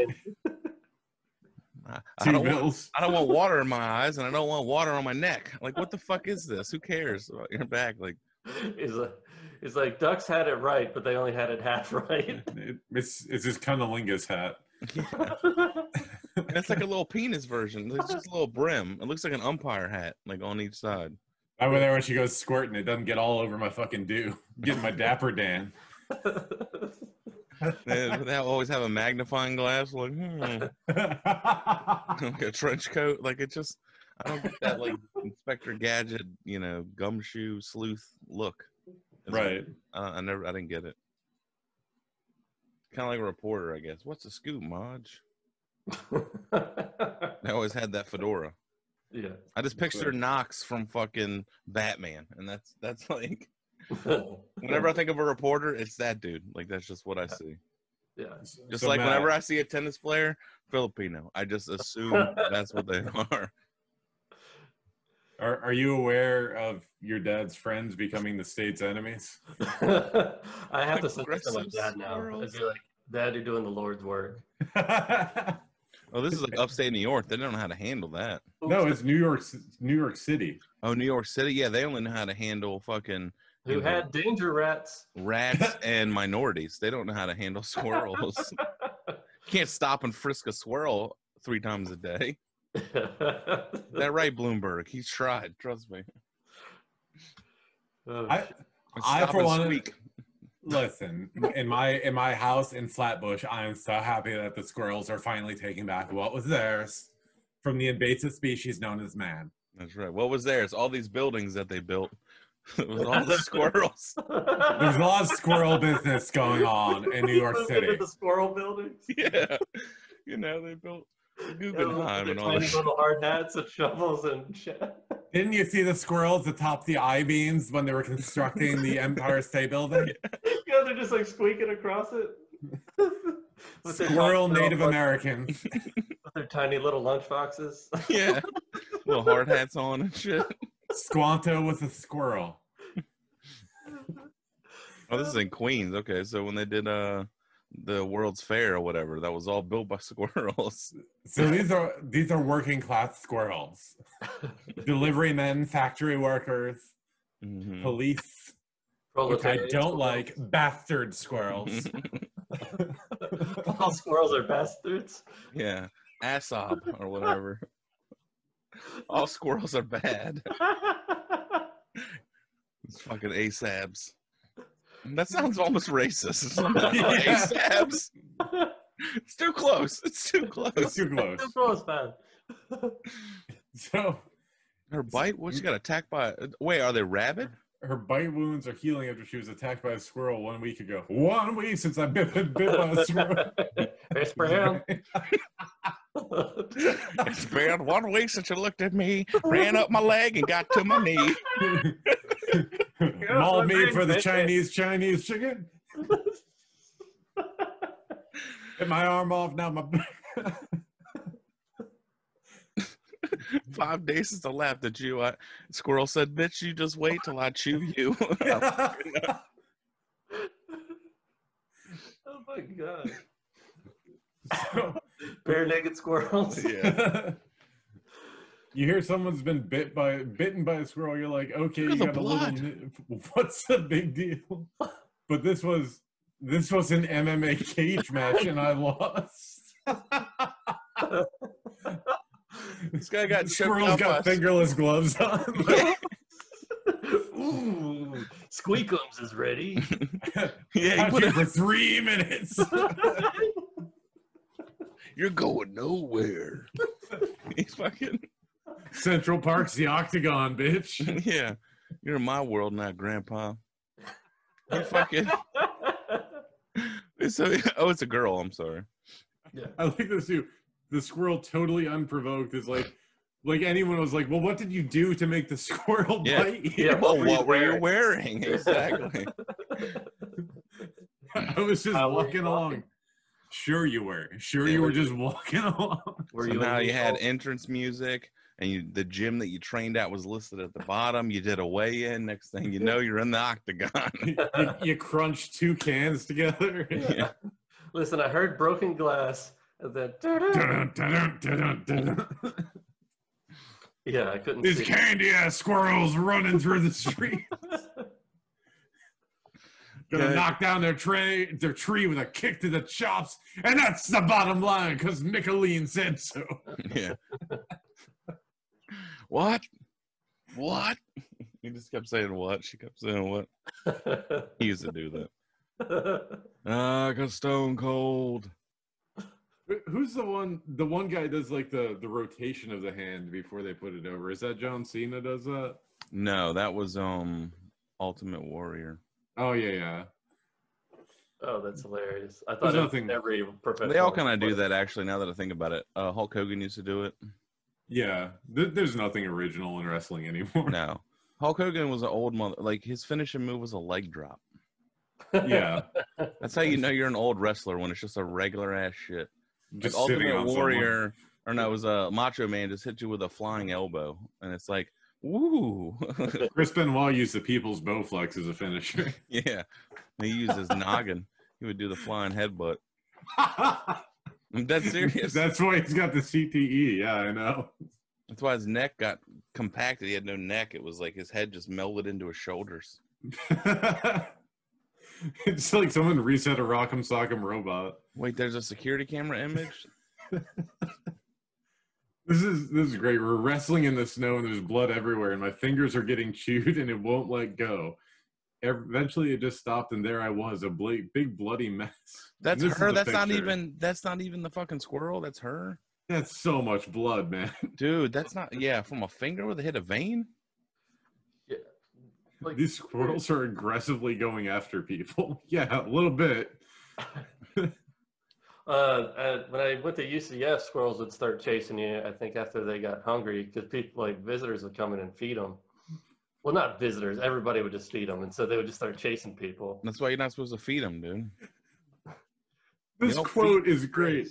I, I, don't want, I don't want water in my eyes and I don't want water on my neck. Like, what the fuck is this? Who cares about your back? Like, Is like, it's like ducks had it right, but they only had it half right. It, it's it's his cunnilingus hat. It's like a little penis version. It's just a little brim. It looks like an umpire hat, like on each side. I went there when she goes squirting. It doesn't get all over my fucking do. Getting my Dapper Dan. They, they always have a magnifying glass. Like, hmm. Like a trench coat. Like it just. I don't get that, like, Inspector Gadget, you know, gumshoe sleuth look. It's right. Like, uh, I never, I didn't get it. Kind of like a reporter, I guess. What's a scoop, Maj? They always had that fedora. Yeah. I just picture Knox from fucking Batman, and that's that's like. Whenever I think of a reporter, it's that dude. Like that's just what I see. Yeah. Just so like mad. Whenever I see a tennis player, Filipino, I just assume that's what they are. Are, are you aware of your dad's friends becoming the state's enemies? I have to say something like that now. I'd be like, Dad, you're doing the Lord's work. Oh, this is like upstate New York. They don't know how to handle that. No, it's New York, New York City. Oh, New York City. Yeah, they only know how to handle fucking. Who had know, danger rats? Rats and minorities. They don't know how to handle squirrels. Can't stop and frisk a squirrel three times a day. That right, Bloomberg. He's tried. Trust me. Oh, I, I for one, listen. in my in my house in Flatbush, I am so happy that the squirrels are finally taking back what was theirs from the invasive species known as man. That's right. What was theirs? All these buildings that they built. It was all the squirrels. There's a lot of squirrel business going on in New York City. The squirrel buildings. Yeah. You know they built. Guggenheim yeah, and all tiny little hard hats and shovels and shit. Didn't you see the squirrels atop the I-beams when they were constructing the Empire State Building? Yeah, you know, they're just like squeaking across it. Squirrel Native lunch- American. With their tiny little lunch boxes. Yeah. Little hard hats on and shit. Squanto was a squirrel. Oh, this is in Queens. Okay, so when they did... uh. the World's Fair or whatever, that was all built by squirrels. So these are these are working class squirrels. Delivery men, factory workers, mm-hmm. police, which I don't squirrels. Like, bastard squirrels. All squirrels are bastards? Yeah, Aesop or whatever. All squirrels are bad. It's fucking A S A Bs. That sounds almost racist. It's, not yeah. It's too close. It's too close. It's too close. Too close, man. So, her bite. What? She got attacked by? Wait, are they rabid? Her bite wounds are healing after she was attacked by a squirrel one week ago. One week since I bit bit, bit by a squirrel. It's brown. It's been one week since you looked at me, ran up my leg, and got to my knee. Mauled me for the Chinese Chinese chicken. Get my arm off now. My five days since I laughed at you. I, squirrel said, "Bitch, you just wait till I chew you." Oh my god. So, bare naked squirrels. Yeah. You hear someone's been bit by bitten by a squirrel, you're like, okay, you got a little. What's the big deal? But this was this was an M M A cage match, and I lost. This guy got squirrels got fingerless gloves on. Ooh, Squeakums is ready. Yeah, he for three minutes. You're going nowhere. He's fucking Central Park's the Octagon, bitch. Yeah, you're in my world, not Grandpa. You fucking. So, oh, it's a girl. I'm sorry. Yeah, I like this too. The squirrel, totally unprovoked, is like, like anyone was like, well, what did you do to make the squirrel yeah. bite? Yeah, well, what were you wearing? Exactly. I was just uh, walking along. Sure you were. Sure yeah, you were, were just walking along. Were so you now you had home? Entrance music, and you, the gym that you trained at was listed at the bottom. You did a weigh-in. Next thing you know, you're in the Octagon. you, you crunched two cans together. Yeah. Yeah. Listen, I heard broken glass. And then, dun, dun, dun, dun, dun. Yeah, I couldn't These see. These candy-ass squirrels running through the streets. Gonna yeah. knock down their tray, their tree with a kick to the chops, and that's the bottom line because Micheline said so. Yeah. What? What? He just kept saying what? She kept saying what? He used to do that. Ah, uh, cause Stone Cold. Who's the one? The one guy does like the the rotation of the hand before they put it over. Is that John Cena? Does that? No, that was um Ultimate Warrior. Oh yeah, yeah. Oh, that's hilarious. I thought nothing, every professional. They all kind of do that actually. Now that I think about it, uh, Hulk Hogan used to do it. Yeah, th there's nothing original in wrestling anymore. No, Hulk Hogan was an old mother. Like his finishing move was a leg drop. Yeah, that's how you know you're an old wrestler when it's just a regular ass shit. Just like Ultimate Warrior, someone. Or no, it was a Macho Man just hit you with a flying elbow, and it's like, woo! Chris Benoit used the People's Bowflex as a finisher. Yeah, he used his noggin. He would do the flying headbutt. I'm dead serious. That's why he's got the C T E. Yeah, I know. That's why his neck got compacted. He had no neck. It was like his head just melted into his shoulders. It's like someone reset a Rock'em Sock'em Robot. Wait, there's a security camera image? This is this is great. We're wrestling in the snow and there's blood everywhere and my fingers are getting chewed and it won't let go. Eventually it just stopped and there I was, a big bloody mess. That's her. That's not even that's not even the fucking squirrel. That's her. That's so much blood, man. Dude, that's not yeah, from a finger with a hit of vein. Like, these squirrels are aggressively going after people. Yeah, a little bit. uh, I, when I went to U C S, squirrels would start chasing you, I think, after they got hungry, because people, like, visitors would come in and feed them. Well, not visitors. Everybody would just feed them, and so they would just start chasing people. That's why you're not supposed to feed them, dude. This quote is great.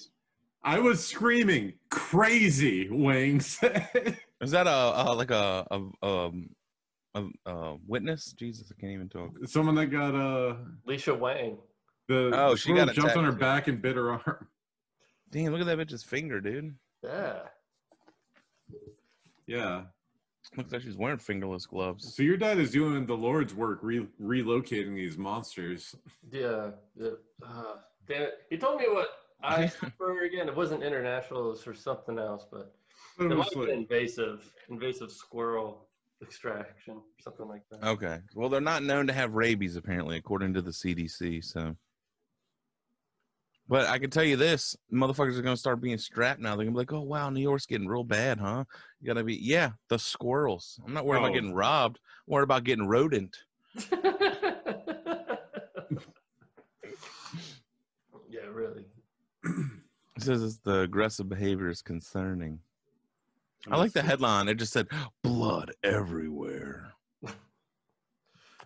I was screaming, crazy, Wang said. Is that a, a like, a... a um, A, a witness? Jesus, I can't even talk. Someone that got uh Alicia Wang. The oh, she got jumped on her back and bit her arm. Damn! Look at that bitch's finger, dude. Yeah. Yeah. Looks like she's wearing fingerless gloves. So your dad is doing the Lord's work, re relocating these monsters. Yeah. yeah. Uh, damn it! He told me what I prefer again. It wasn't international. It was for something else, but it, it was like invasive, invasive squirrel extraction, something like that. Okay. Well, they're not known to have rabies, apparently, according to the C D C. So, but I can tell you this: motherfuckers are going to start being strapped now. They're going to be like, "Oh wow, New York's getting real bad, huh?" You got to be, yeah, the squirrels. I'm not worried oh. about getting robbed. I'm worried about getting rodent. Yeah, really. It says it's the aggressive behavior is concerning. I like the headline. It just said, blood everywhere. Oh,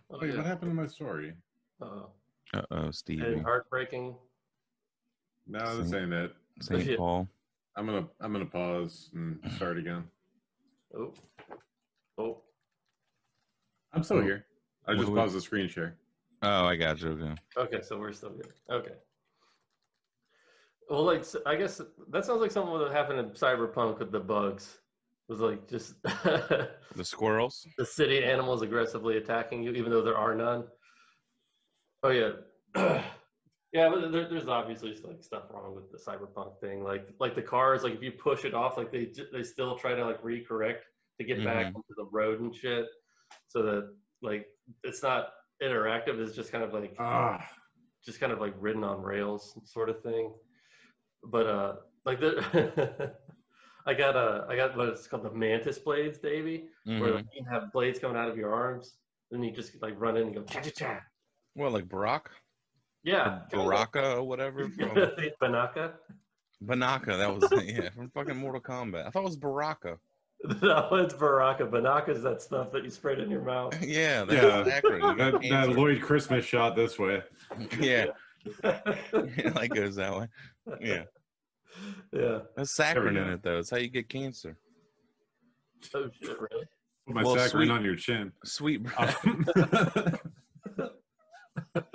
wait, yeah. What happened to my story? Uh-oh. Uh-oh, Stevie. Heartbreaking. No, this ain't it. Saint Paul. I'm going to I'm gonna pause and start again. Oh. Oh. I'm still oh. here. I just paused the screen share. Oh, I got you. Okay, okay so we're still good. Okay. Well, like, I guess that sounds like something that happened in Cyberpunk with the bugs. It was like just the squirrels, the city animals aggressively attacking you, even though there are none. Oh yeah, yeah. But there, there's obviously like stuff wrong with the Cyberpunk thing. Like, like the cars. Like if you push it off, like they they still try to like recorrect to get mm-hmm. back onto the road and shit, so that like it's not interactive. It's just kind of like ah. just kind of like ridden on rails sort of thing. But uh, like the. I got a, I got what's called the mantis blades, Davey, mm-hmm. where like, you can have blades coming out of your arms, and you just like run in and go cha cha cha. Well, like Baraka. Yeah. Or Baraka or whatever. From... Banaka. Banaka, that was yeah from fucking Mortal Kombat. I thought it was Baraka. No, it's Baraka. Banaka is that stuff that you sprayed in your mouth. Yeah, that's yeah. accurate. That, that Lloyd Christmas shot this way. Yeah. yeah. It like goes that way. Yeah. Yeah, that's saccharin in it though. It's how you get cancer. Oh shit! Really? Put my well, saccharin sweet, on your chin. Sweet bread.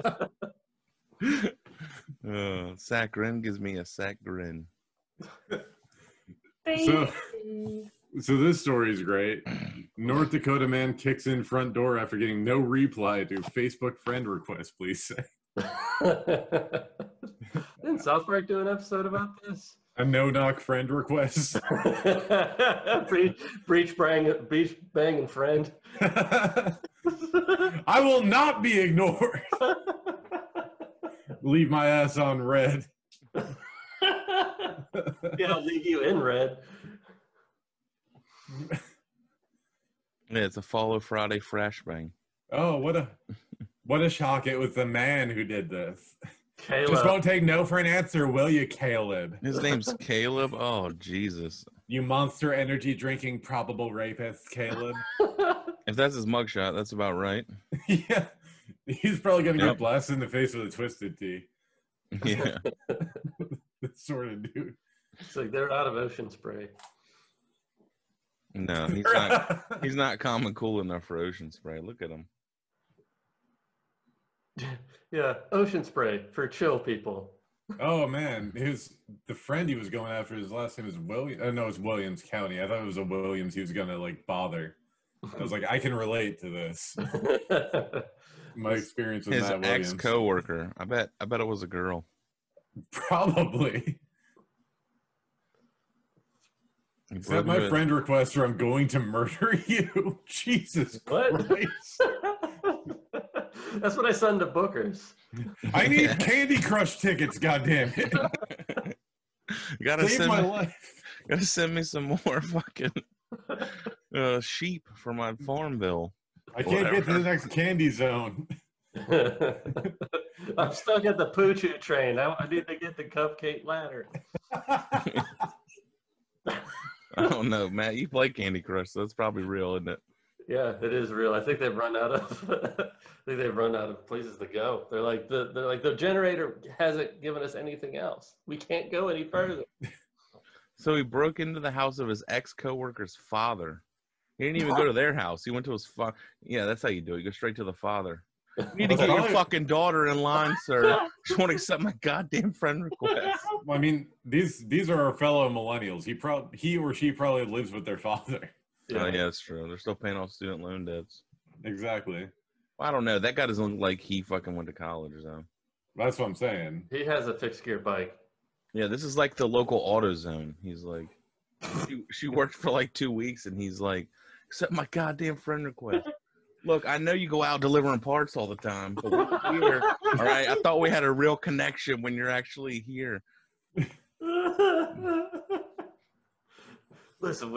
uh, saccharin gives me a sack grin. So, so this story is great. North Dakota man kicks in front door after getting no reply to Facebook friend request, please say. Didn't South Park do an episode about this? A no-knock friend request. Breach, breach, bang, breach, bang, and friend. I will not be ignored. Leave my ass on red. Yeah, I'll leave you in red. Yeah, it's a Follow Friday Fresh Bang. Oh, what a what a shock. It was the man who did this. Caleb. Just won't take no for an answer, will you, Caleb? His name's Caleb? Oh, Jesus. You monster energy drinking probable rapist, Caleb. If that's his mugshot, that's about right. Yeah. He's probably going to yep. get blasted in the face with a twisted tea. Yeah. That sort of dude. It's like they're out of ocean spray. No, he's not, he's not calm and cool enough for ocean spray. Look at him. Yeah, ocean spray for chill people. Oh man, his the friend he was going after, his last name is William. Oh no, it's Williams County. I thought it was a Williams. He was gonna like bother. I was like, I can relate to this. My experience with his Matt Williams. His ex-coworker. I bet. I bet it was a girl. Probably. Is that my friend request, or I'm going to murder you? Jesus what? Christ. That's what I send to Booker's. I need Candy Crush tickets, goddammit. Gotta save send my me, life. Gotta send me some more fucking uh, sheep for my farm bill. I can't Whatever. get to the next candy zone. I'm stuck at the poo-choo train. I, I need to get the cupcake ladder. I don't know, Matt. You play Candy Crush, so that's probably real, isn't it? Yeah, it is real. I think they've run out of. I think they've run out of places to go. They're like the. They're like the generator hasn't given us anything else. We can't go any further. So he broke into the house of his ex-coworker's father. He didn't even what? go to their house. He went to his father. Yeah, that's how you do it. You go straight to the father. You need to get your fucking daughter in line, sir. She won't accept my goddamn friend request. Well, I mean, these these are our fellow millennials. He probably he or she probably lives with their father. Yeah. Oh yeah, that's true. They're still paying off student loan debts. Exactly. Well, I don't know. That guy doesn't look like he fucking went to college, though. That's what I'm saying. He has a fixed gear bike. Yeah, this is like the local AutoZone. He's like, she, she worked for like two weeks, and he's like, accept my goddamn friend request. Look, I know you go out delivering parts all the time, but we're here. All right, I thought we had a real connection when you're actually here. Listen,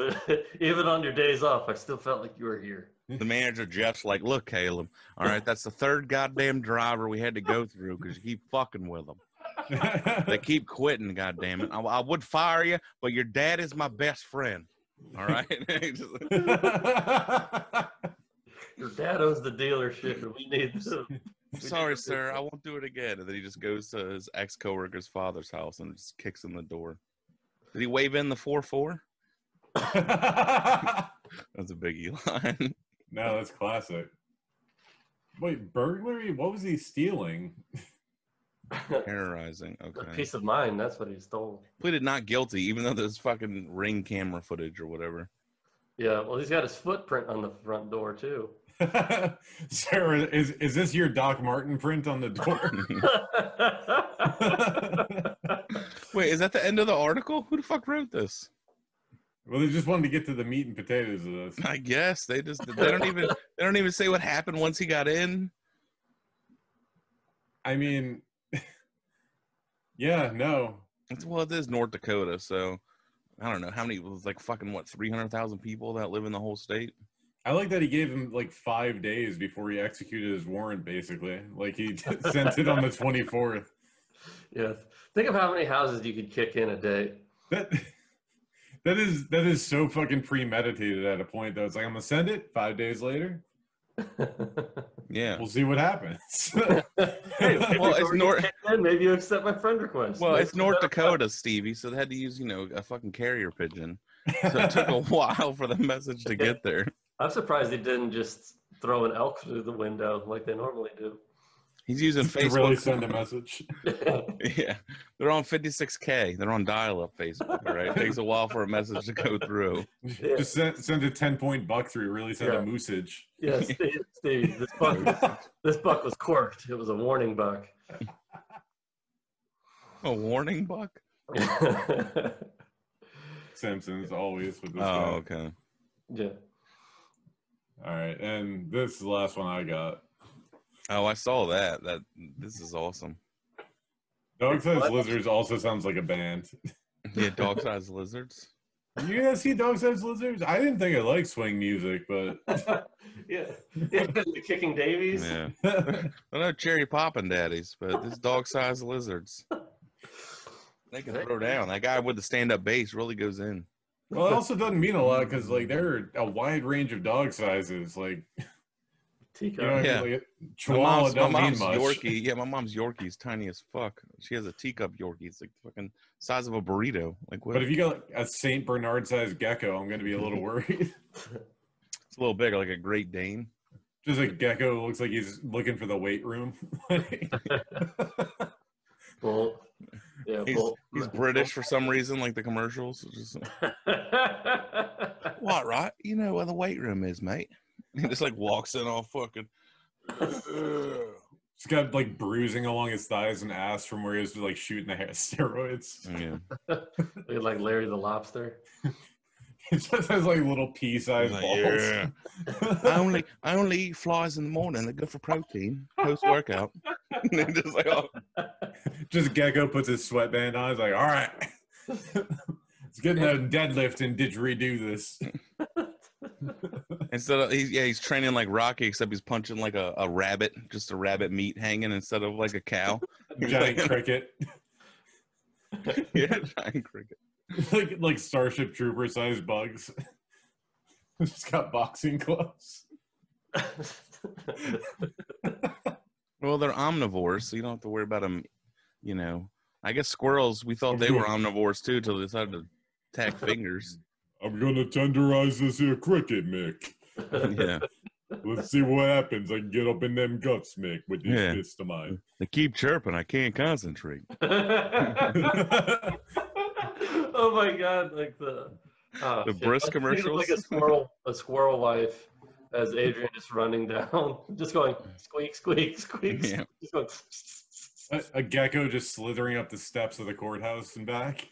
even on your days off, I still felt like you were here. The manager, Jeff's like, look, Caleb, all right, that's the third goddamn driver we had to go through because you keep fucking with them. They keep quitting, goddammit. I, I would fire you, but your dad is my best friend, all right? Your dad owns the dealership, and we need to. I'm sorry, sir. I won't do it again. And then he just goes to his ex-coworker's father's house and just kicks in the door. Did he wave in the four four? That's a big line. No, that's classic. Wait, burglary? What was he stealing? Terrorizing. Okay. A peace of mind. That's what he stole. Pleaded not guilty, even though there's fucking ring camera footage or whatever. Yeah, well, he's got his footprint on the front door, too. Sarah, is, is this your Doc Martin print on the door? Wait, is that the end of the article? Who the fuck wrote this? Well, they just wanted to get to the meat and potatoes of this. I guess. They just they don't even they don't even say what happened once he got in. I mean, yeah, no. It's, well, it is North Dakota, so... I don't know how many, it was like fucking what, three hundred thousand people that live in the whole state? I like that he gave him like five days before he executed his warrant, basically. Like he sent it on the twenty-fourth. Yeah. Think of how many houses you could kick in a day. That, that is that is so fucking premeditated at a point, though. It's like, I'm going to send it five days later. Yeah. We'll see what happens. Hey, well, it's North. Maybe you accept my friend request. Well, it's North Dakota, Stevie, so they had to use, you know, a fucking carrier pigeon. So it took a while for the message to get there. I'm surprised they didn't just throw an elk through the window like they normally do. He's using Facebook. Really send a message. Yeah. They're on fifty-six K. They're on dial-up Facebook, right? It takes a while for a message to go through. Yeah. Just send, send a ten-point buck through. Really send yeah. a moosage. Yeah, Steve, Steve this, buck was, this buck was corked. It was a warning buck. A warning buck? Simpsons, always with this Oh, guy. Okay. Yeah. All right, and this is the last one I got. Oh, I saw that. That this is awesome. Dog Sized Lizards also sounds like a band. Yeah, Dog Sized Lizards. You guys see Dog Sized Lizards? I didn't think I liked swing music, but yeah, yeah, the Kicking Davies. Yeah, I know Cherry Poppin' Daddies, but this Dog Sized Lizards. They can throw down. That guy with the stand-up bass really goes in. Well, it also doesn't mean a lot because like there are a wide range of dog sizes, like. You know, yeah. Like Chihuahua my mom's, my mom's Yorkie. Yeah, my mom's Yorkie's tiny as fuck. She has a teacup Yorkie. It's like the fucking size of a burrito. Like what? But if you got like a Saint Bernard sized gecko, I'm gonna be a little worried. It's a little big, like a Great Dane. Just a gecko looks like he's looking for the weight room. Bull. Yeah, he's, bull. He's British for some reason, like the commercials. Just, what, right? You know where the weight room is, mate. He just like walks in all fucking. He's got like bruising along his thighs and ass from where he was like shooting the hair steroids. Yeah. Like Larry the Lobster. He just has like little pea-sized like, balls. Yeah. I only I only eat flies in the morning. They go for protein post workout. Just like oh. Just gecko puts his sweatband on. He's like, all right, it's good enough deadlift and didgeridoo this. Instead of he's yeah he's training like Rocky except he's punching like a, a rabbit, just a rabbit meat hanging instead of like a cow. Giant cricket. Yeah, giant cricket. Like like Starship Trooper sized bugs. Just got boxing gloves. Well, they're omnivores, so you don't have to worry about them. You know, I guess squirrels. We thought they were omnivores too, till they decided to attack fingers. I'm gonna tenderize this here cricket, Mick. Yeah. Let's see what happens. I can get up in them guts, Mick, with these yeah. fists of mine. They keep chirping. I can't concentrate. Oh my god! Like the oh, the shit. Brisk commercials. Like a squirrel, a squirrel wife, as Adrian is running down, just going squeak, squeak, squeak. Yeah. Just going. A, a gecko just slithering up the steps of the courthouse and back.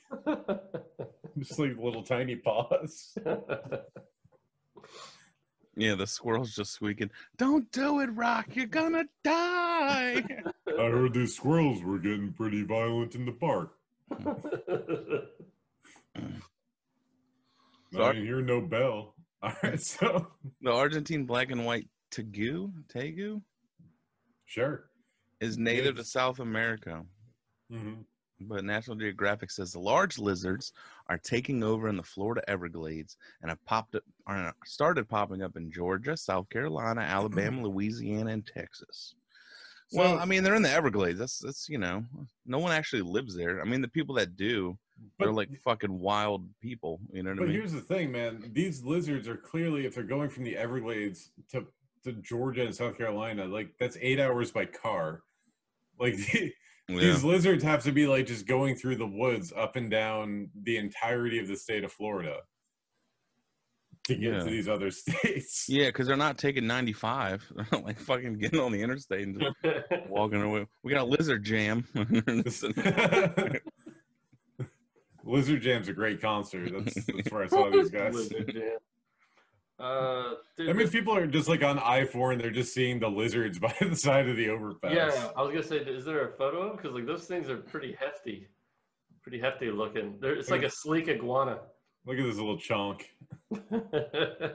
Just like little tiny paws. Yeah, the squirrel's just squeaking, don't do it, Rock, you're gonna die. I heard these squirrels were getting pretty violent in the park. I didn't hear no bell. All right, so. The Argentine black and white tegu? Tegu? Sure. Is native yes. to South America. Mm-hmm. But National Geographic says the large lizards are taking over in the Florida Everglades and have popped up, or started popping up in Georgia, South Carolina, Alabama, Louisiana, and Texas. So, well, I mean, they're in the Everglades. That's, that's you know, no one actually lives there. I mean, the people that do, but, they're like fucking wild people. You know what I mean? But here's the thing, man. These lizards are clearly, if they're going from the Everglades to, to Georgia and South Carolina, like, that's eight hours by car. Like, the, Yeah. These lizards have to be like just going through the woods up and down the entirety of the state of Florida to get yeah. to these other states. Yeah, because they're not taking ninety-five. They're not like fucking getting on the interstate and just walking away. We got a lizard jam. Lizard Jam's a great concert. That's, that's where I saw these guys. Lizard Jam. Uh, dude, I mean, people are just like on I four and they're just seeing the lizards by the side of the overpass. Yeah, I was gonna say, is there a photo of them? Because like those things are pretty hefty, pretty hefty looking. They're, it's like a sleek iguana. Look at this little chunk. Why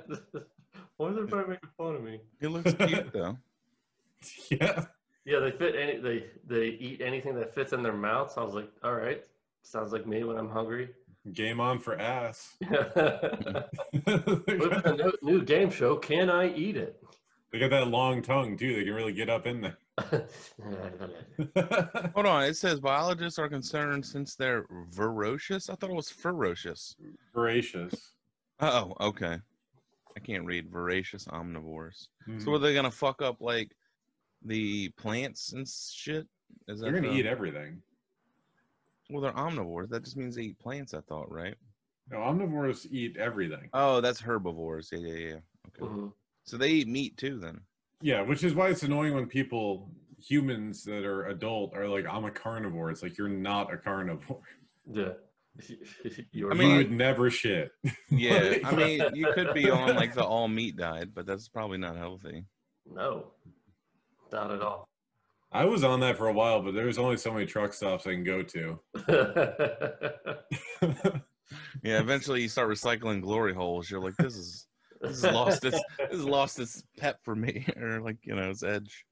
is everybody making fun of me? It looks cute though. Yeah. Yeah, they fit any. They they eat anything that fits in their mouth. So I was like, all right, sounds like me when I'm hungry. Game on for ass. The new, new game show, Can I Eat It? They got that long tongue, too. They can really get up in there. Hold on. It says biologists are concerned since they're voracious. I thought it was ferocious. Voracious. Oh, okay. I can't read. Voracious omnivores. Mm-hmm. So are they going to fuck up, like, the plants and shit? Is they're that gonna the... eat everything. Well, they're omnivores. That just means they eat plants, I thought, right? No, omnivores eat everything. Oh, that's herbivores. Yeah, yeah, yeah. Okay. Mm-hmm. So they eat meat too, then. Yeah, which is why it's annoying when people, humans that are adult, are like, "I'm a carnivore." It's like, you're not a carnivore. Yeah. You're I mean, you would never shit. Yeah, I mean, you could be on like the all meat diet, but that's probably not healthy. No, not at all. I was on that for a while, but there was only so many truck stops I can go to. Yeah, eventually you start recycling glory holes. You're like, this is this is lost its this has lost its pep for me, or like you know its edge.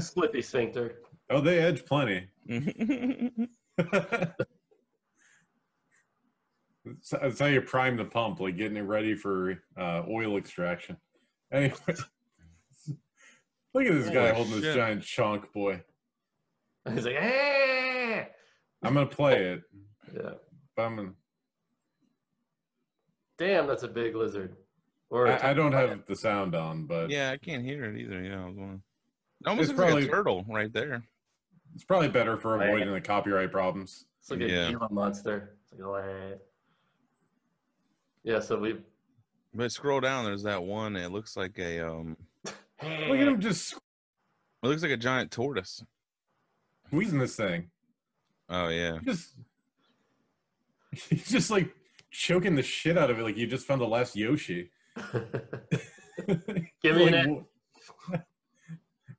Slippy sphincter. Oh, they edge plenty. That's how you prime the pump, like getting it ready for uh, oil extraction. Anyway, look at this guy oh, holding shit. this giant chonk, boy. He's like, hey! I'm gonna play it. Yeah. I'm gonna... Damn, that's a big lizard. Or I, I don't have it. the sound on, but yeah, I can't hear it either. Yeah, I was wondering. It almost it's looks probably, like a turtle right there. It's probably better for avoiding the copyright problems. It's like yeah. a Gila monster. It's like a... Yeah, so we. But scroll down. There's that one. It looks like a. Um, look at him just. It looks like a giant tortoise. Squeezing this thing. Oh yeah. He just. He's just like choking the shit out of it, like you just found the last Yoshi. Give me that.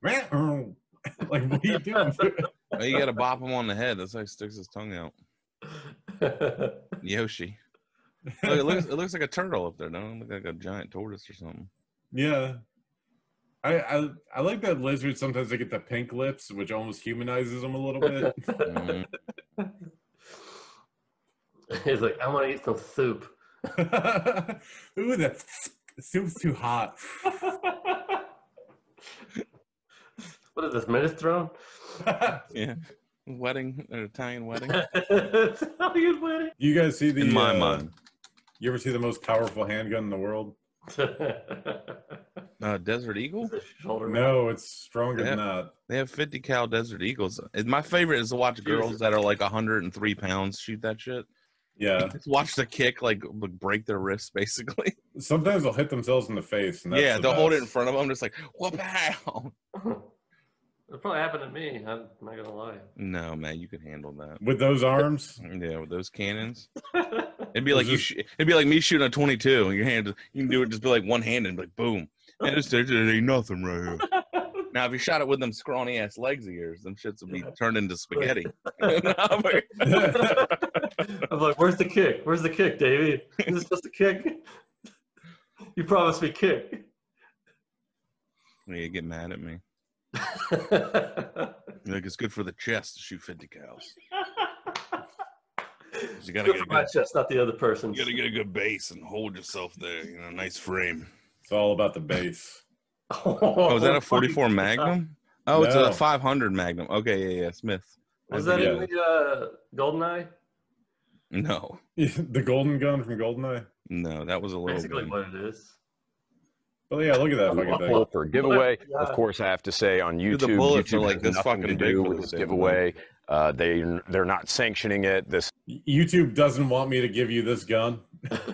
Like, like what are you doing? You gotta bop him on the head. That's how he sticks his tongue out. Yoshi. Look, it looks it looks like a turtle up there. Don't look like a giant tortoise or something. Yeah, I, I I like that lizard. Sometimes they get the pink lips, which almost humanizes them a little bit. He's like, I want to eat some soup. Ooh, that soup's too hot. What is this, minestrone? Yeah. Wedding, an Italian wedding. Italian wedding. You guys see the? In my uh, mind. You ever see the most powerful handgun in the world? uh, Desert Eagle. No, it's stronger have, than that. They have fifty cal Desert Eagles. My favorite is to watch girls that are like one hundred three pounds shoot that shit. Yeah. Just watch the kick, like break their wrists, basically. Sometimes they'll hit themselves in the face. And that's yeah, the they'll best. hold it in front of them, just like whoop-ow. It probably happened to me. I'm not gonna lie. No, man, you could handle that with those arms. Yeah, with those cannons. It'd be like you. Sh it'd be like me shooting a twenty-two. And your hand, you can do it. Just be like one hand and like boom. And it's, it ain't nothing right here. Now, if you shot it with them scrawny ass legs of yours, them shits would be turned into spaghetti. I'm like, where's the kick? Where's the kick, Davey? Is this just a kick? You promised me kick. You get mad at me. Like it's good for the chest to shoot fifty cals. You gotta good get for my good, chest, not the other person. You gotta get a good base and hold yourself there. You know, nice frame. It's all about the base. Oh, oh, is that a forty-four Magnum? Oh, no. It's a five hundred Magnum. Okay, yeah, yeah. Smith. Was that in the uh, GoldenEye? No. The golden gun from GoldenEye? No, that was a little. Basically, gun. what it is. Oh yeah, look at that fucking thing. For a giveaway, yeah. Of course, I have to say on YouTube, the bullets YouTube are like this fucking to do with this giveaway. Uh, they they're not sanctioning it. This YouTube doesn't want me to give you this gun.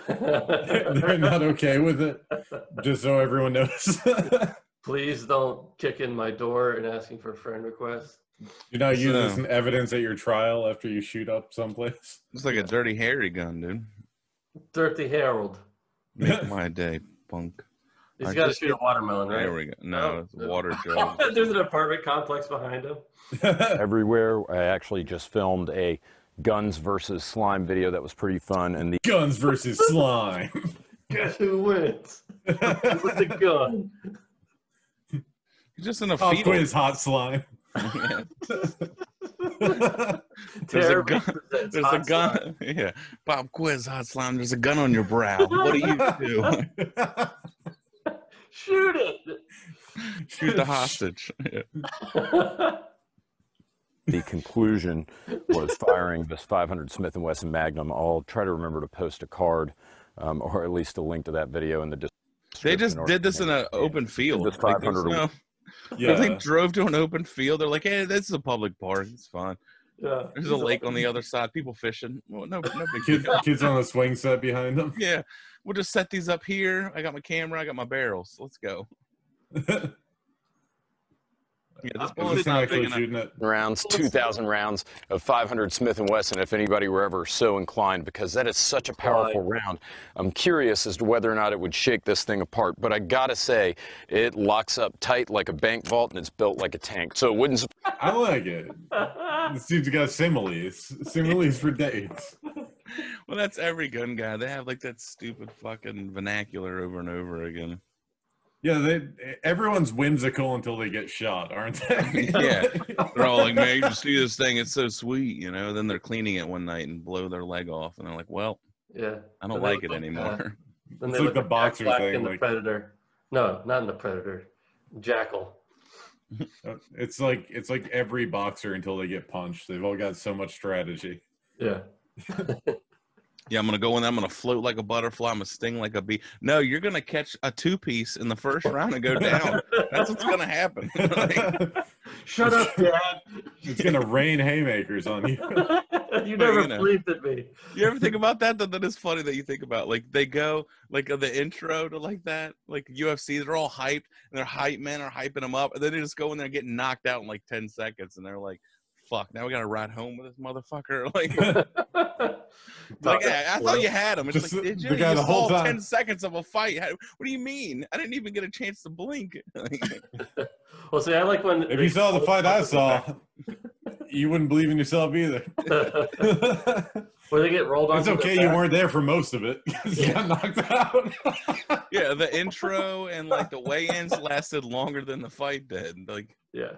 They're not okay with it. Just so everyone knows. Please don't kick in my door and asking for a friend request. You're not using this in evidence at your trial after you shoot up someplace. It's like a dirty Harry gun, dude. Dirty Harold. Make my day, punk. He's got to shoot a watermelon, right? There we go. No, it's a water jug. There's an apartment complex behind him. Everywhere. I actually just filmed a guns versus slime video that was pretty fun. And the guns versus slime. Guess who wins? With the gun. You're just in a fetal. Oh, quit his hot slime. There's a gun. There's a gun. Slime. Yeah, Bob Quiz hot slime. There's a gun on your brow. What do you do? Shoot it! Shoot the hostage. Yeah. The conclusion was firing this five hundred Smith and Wesson Magnum. I'll try to remember to post a card, um, or at least a link to that video in the description. They just did this in an open field. This five hundred. Like Yeah. They drove to an open field. They're like, hey, this is a public park. It's fine. Yeah. There's a lake on the other side. People fishing. Well, no, no big kids, kids on the swing set behind them. Yeah. We'll just set these up here. I got my camera. I got my barrels. Let's go. yeah, this it's not actually shooting it. Rounds, two thousand rounds of five hundred Smith and Wesson, if anybody were ever so inclined, because that is such a powerful right. round. I'm curious as to whether or not it would shake this thing apart. But I got to say, it locks up tight like a bank vault, and it's built like a tank. So it wouldn't. I like it. This dude's got similes. Similes for days. Well, that's every gun guy. They have like that stupid fucking vernacular over and over again. Yeah, they everyone's whimsical until they get shot, aren't they? Yeah. They're all like, man, you just see this thing, it's so sweet, you know? Then they're cleaning it one night and blow their leg off, and they're like, well, yeah, I don't like it anymore. Then they look like the boxer thing. In the Predator. No, not in the Predator. Jackal. It's like it's like every boxer until they get punched. They've all got so much strategy. Yeah. Yeah, I'm gonna go in there. I'm gonna float like a butterfly. I'm gonna sting like a bee. No, you're gonna catch a two-piece in the first round and go down. That's what's gonna happen. Like, shut up, Dad. It's gonna rain haymakers on you. You never you know, believed in me. You ever think about that? that? That is funny that you think about. Like they go like the intro to like that. Like U F C, they're all hyped and their hype men are hyping them up, and then they just go in there and get knocked out in like ten seconds, and they're like, fuck, now we gotta ride home with this motherfucker. Like, like yeah, I thought you had him. It's just like, did you? The guy you the whole time. ten seconds of a fight. What do you mean? I didn't even get a chance to blink. Well, see, I like when if you saw the fight I saw, you wouldn't believe in yourself either. Where they get rolled on. It's okay, you weren't there for most of it. You got knocked out. Yeah, the intro and like the weigh-ins lasted longer than the fight did. Like. Yeah,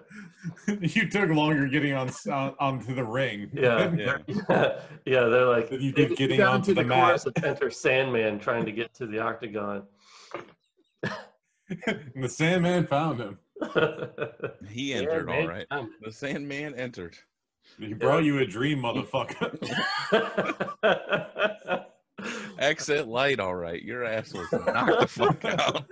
you took longer getting on, on onto the ring. Yeah, yeah, yeah. They're like you did they, getting you onto the, the mat. Of Enter Sandman trying to get to the octagon. And the Sandman found him. He entered, yeah, all right. The Sandman entered. He brought yeah. you a dream, motherfucker. Exit light, all right. Your ass was knocked the fuck out.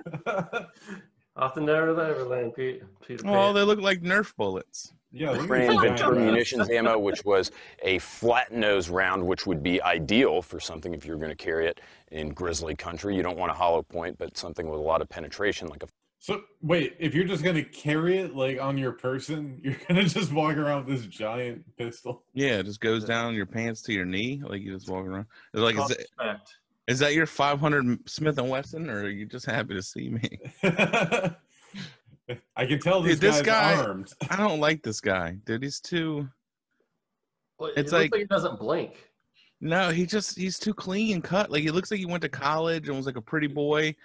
Off the Neverland, Pete. Peter Pan. Oh, they look like Nerf bullets. Yeah, the brand Ventura Munitions ammo, which was a flat nose round, which would be ideal for something if you're going to carry it in grizzly country. You don't want a hollow point, but something with a lot of penetration, like a. So wait, if you're just going to carry it like on your person, you're going to just walk around with this giant pistol. Yeah, it just goes down your pants to your knee, like you just walk around. It's like. Is it, Is that your five hundred Smith and Wesson, or are you just happy to see me? I can tell this, dude, this guy's guy, armed. I don't like this guy, dude. He's too... Well, it's it like, like he doesn't blink. No, he just he's too clean and cut. Like, he looks like he went to college and was like a pretty boy,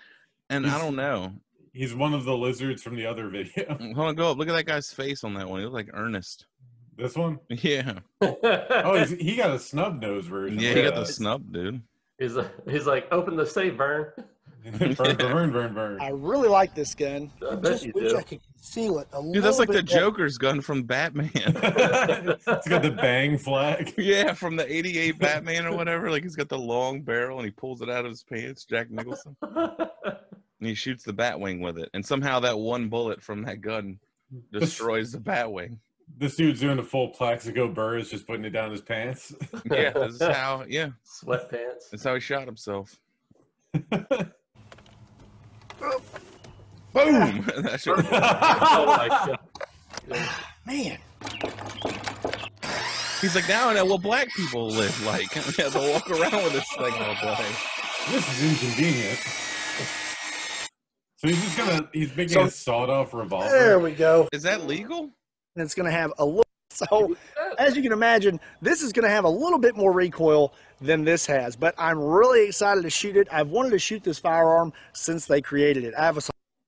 and he's, I don't know. He's one of the lizards from the other video. Hold on, go up. Look at that guy's face on that one. He looks like Ernest. This one? Yeah. Oh, he's, he got a snub nose version. Yeah, he got the snub, dude. He's, a, he's like, open the safe, Vern. Burn, burn, burn, burn, burn. I really like this gun. I, I just wish do. I could conceal it a Dude, little bit. Dude, that's like the better. Joker's gun from Batman. It's got the bang flag. Yeah, from the eighty-eight Batman or whatever. Like, he's got the long barrel, and he pulls it out of his pants, Jack Nicholson. And he shoots the Batwing with it. And somehow that one bullet from that gun destroys the Batwing. This dude's doing a full Plaxico Burrs, just putting it down his pants. Yeah, this is how, yeah. Sweatpants. That's how he shot himself. Boom! That shit was oh man. He's like, now I know what black people live like. I have to walk around with this thing all day. This is inconvenient. So he's just gonna, he's making so, a sawed-off revolver. There we go. Is that legal? And it's going to have a little, so as you can imagine, this is going to have a little bit more recoil than this has, but I'm really excited to shoot it. I've wanted to shoot this firearm since they created it. I have a...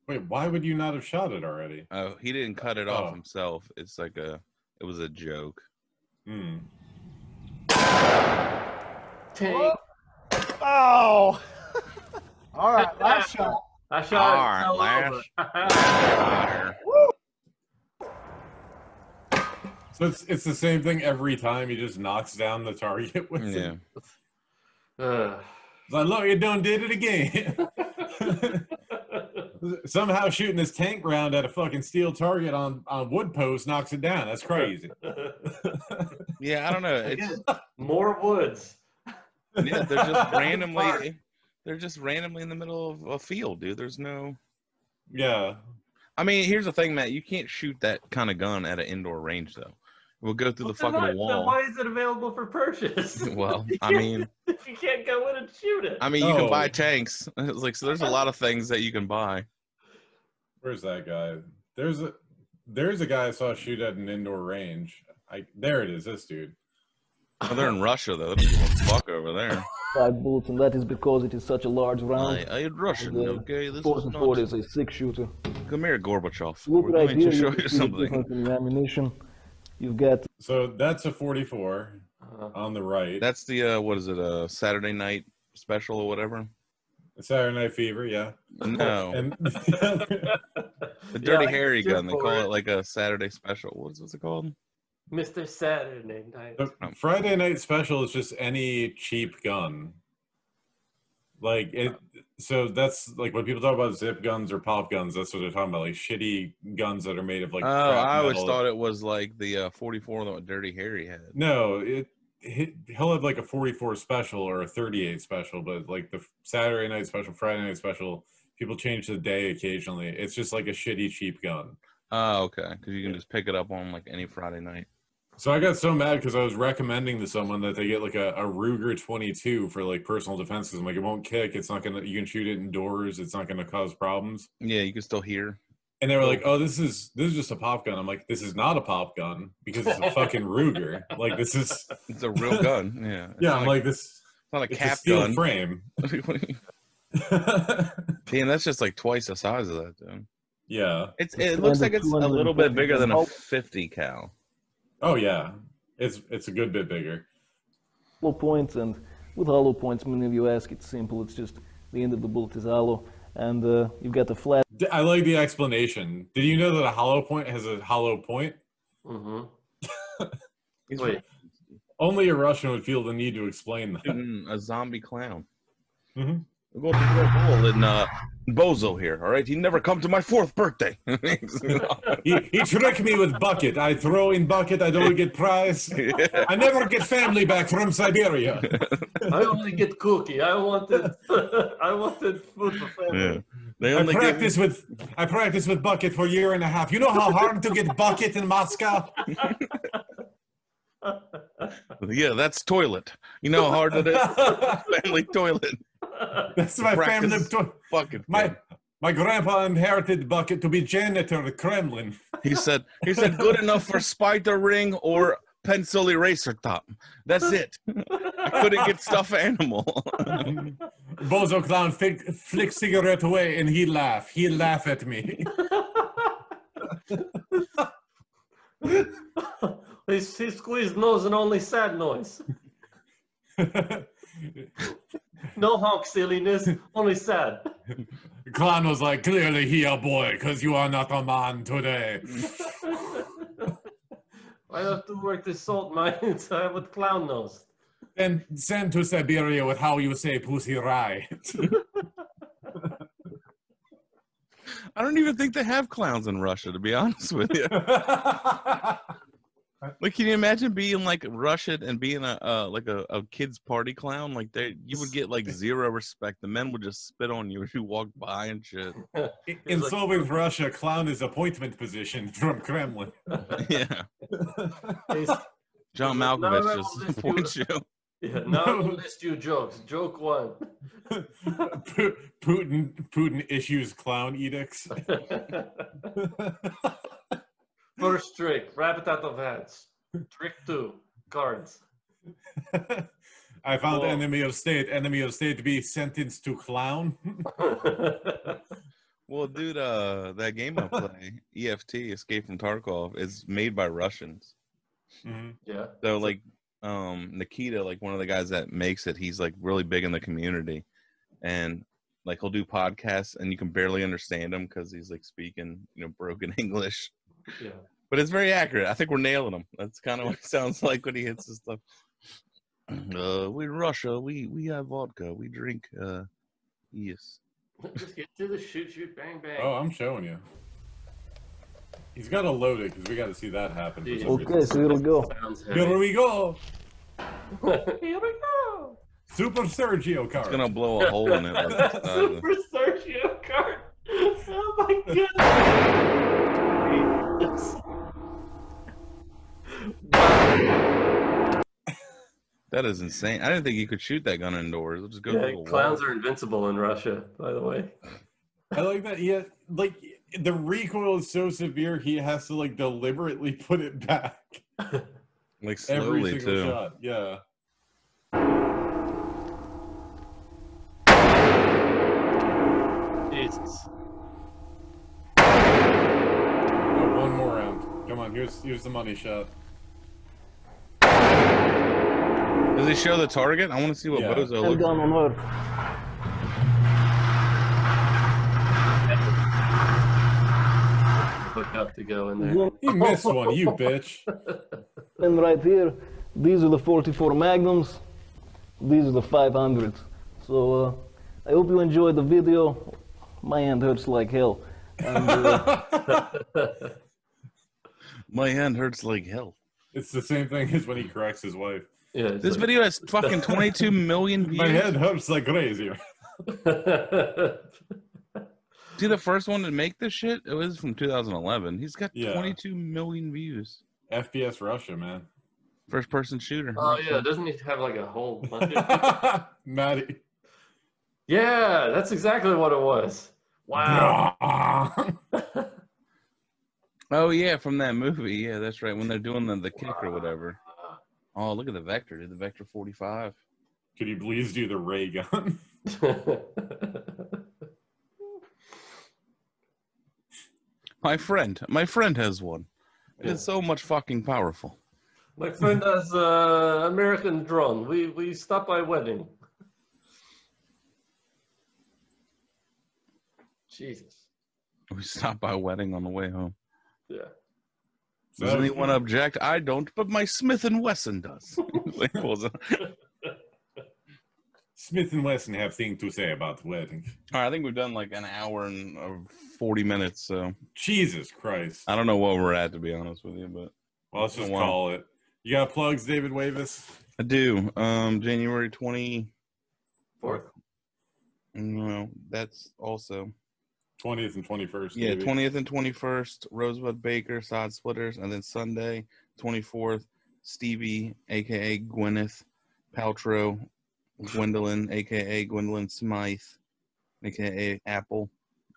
Wait, why would you not have shot it already? Oh, he didn't cut it oh. off himself. It's like a, it was a joke. Hmm. Take. Oh! All right, last shot. I shot All right, last shot. So it's, it's the same thing every time. He just knocks down the target with yeah. it. Uh, like, look, you done did it again. somehow shooting this tank round at a fucking steel target on on wood post knocks it down. That's crazy. Yeah, I don't know. It's, more woods. Yeah, they're just randomly. They're just randomly in the middle of a field, dude. There's no. Yeah. I mean, here's the thing, Matt. You can't shoot that kind of gun at an indoor range, though. We'll go through well, the fucking not, wall. Then why is it available for purchase? Well, I mean, if you can't go in and shoot it. I mean, you oh. can buy tanks. It's like, so there's a lot of things that you can buy. Where's that guy? There's a there's a guy I saw shoot at an indoor range. I there it is. This dude. Oh, they're in Russia though. They don't give a fuck over there. Five bullets, and that is because it is such a large round. I ain't Russian, and, uh, okay? This is not. Is a six shooter. Come here, Gorbachev. Look We're right going here, to show you, you something. Ammunition. You've got so that's a forty-four uh, on the right. That's the uh, what is it? A Saturday night special or whatever? A Saturday Night Fever, yeah. No, and the Dirty yeah, Harry gun. They call it like a Saturday special. What's what's it called? Mister Saturday Night. The Friday Night Special is just any cheap gun. Like it. So that's like when people talk about zip guns or pop guns, that's what they're talking about, like shitty guns that are made of like. Oh, I always metal. thought it was like the uh, forty-four that Dirty Harry had. No, it, it he'll have like a forty-four special or a thirty-eight special, but like the Saturday Night Special, Friday Night Special, people change the day occasionally. It's just like a shitty cheap gun. Oh, okay, because you can yeah. just pick it up on like any Friday night. So I got so mad because I was recommending to someone that they get like a, a Ruger twenty-two for like personal defense because I'm like, it won't kick. It's not gonna. You can shoot it indoors. It's not gonna cause problems. Yeah, you can still hear. And they were like, "Oh, this is this is just a pop gun." I'm like, "This is not a pop gun because it's a fucking Ruger. Like this is it's a real gun. Yeah. Yeah. I'm like, like this. It's not a cap it's a gun. Frame. Damn, that's just like twice the size of that, dude. Yeah. It's it looks like it's a little bit bigger than a fifty cal. Oh yeah, it's it's a good bit bigger. Hollow points, and with hollow points, many of you ask, it's simple. It's just the end of the bullet is hollow, and uh, you've got the flat. I like the explanation. Did you know that a hollow point has a hollow point? Mm-hmm. Wait. Only a Russian would feel the need to explain that. Mm, a zombie clown. Mm-hmm. We're going to throw a ball in uh, Bozo here, all right? He never come to my fourth birthday. he, he tricked me with bucket. I throw in bucket. I don't get prize. Yeah. I never get family back from Siberia. I only get cookie. I wanted, I wanted food for family. Yeah. They only I, practice me... with, I practice with bucket for a year and a half. You know how hard to get bucket in Moscow? Yeah, that's toilet. You know how hard it is? Family toilet. That's my family bucket. My my grandpa inherited bucket to be janitor at the Kremlin. He said he said good enough for spider ring or pencil eraser top. That's it. I couldn't get stuffed animal. Bozo clown flick, flick cigarette away and he laugh. He laugh at me. he, he squeezed nose and only sad noise. No honk silliness, only sad. Klan was like, clearly he a boy, because you are not a man today. I have to work the salt mines with clown nose. And send to Siberia with how you say pussy rye. I don't even think they have clowns in Russia, to be honest with you. Like, can you imagine being like Russian and being a uh, like a, a kid's party clown? Like, they you would get like zero respect. The men would just spit on you as you walked by and shit. In like, Soviet Russia, clown is appointment position from Kremlin. Yeah. John Malkovich just appoints you. Yeah, now no. I'll list you jokes. Joke one. Putin Putin issues clown edicts. First trick, rabbit out of hats. Trick two, cards. I found oh. enemy of state. Enemy of state to be sentenced to clown. Well, dude, uh, that game I play, E F T, Escape from Tarkov, is made by Russians. Mm-hmm. Yeah. So, like, um, Nikita, like one of the guys that makes it, he's like really big in the community, and like he'll do podcasts, and you can barely understand him because he's like speaking, you know, broken English. Yeah. But it's very accurate. I think we're nailing him. That's kind of what it sounds like when he hits this stuff. Uh, we Russia, we we have vodka, we drink. Uh, yes, Just get to the shoot, shoot, bang, bang. Oh, I'm showing you. He's got to load it because we got to see that happen. Dude, okay, so it'll go. Here we go. Here we go. Super Sergio card. It's gonna blow a hole in it. Like Super Sergio card. Oh my goodness. That is insane. I didn't think you could shoot that gun indoors. Let's go. Yeah, clowns are invincible in Russia, by the way. I like that. Yeah, like the recoil is so severe, he has to like deliberately put it back. Like slowly. Every single too. Shot. Yeah. Jesus. Oh, one more round. Come on, here's here's the money shot. Does he show the target? I want to see what yeah. Bozo looks like. Look up to go in there. You missed one, you bitch. And right here, these are the forty-four Magnums. These are the five hundreds. So uh, I hope you enjoyed the video. My hand hurts like hell. And, uh... My hand hurts like hell. It's the same thing as when he cracks his wife. Yeah, this like, video has fucking twenty-two million views. My head hurts like crazy. See, the first one to make this shit? It was from two thousand eleven. He's got yeah. twenty-two million views. F P S Russia, man. First person shooter. Oh, yeah. Sense. Doesn't he have like a whole bunch of Maddie. Yeah, that's exactly what it was. Wow. Oh, yeah, from that movie. Yeah, that's right. When they're doing the, the kick wow. or whatever. Oh, look at the Vector, dude. The Vector forty-five. Could you please do the ray gun? My friend. My friend has one. Yeah. It's so much fucking powerful. My friend has an uh, American drone. We, we stopped by wedding. Jesus. We stopped by wedding on the way home. Yeah. Does anyone object? I don't, but my Smith and Wesson does. Smith and Wesson have things to say about the wedding. All right, I think we've done like an hour and uh, forty minutes. So Jesus Christ, I don't know what we're at, to be honest with you. But well, let's just wanna... call it. You got plugs, David Wavis? I do. Um, January twenty fourth. No, that's also. twentieth and twenty-first. Yeah, maybe. twentieth and twenty-first, Rosebud Baker, Sod Splitters, and then Sunday, twenty-fourth, Stevie, a k a. Gwyneth Paltrow, Gwendolyn, a k a. Gwendolyn Smythe, a k a. Apple,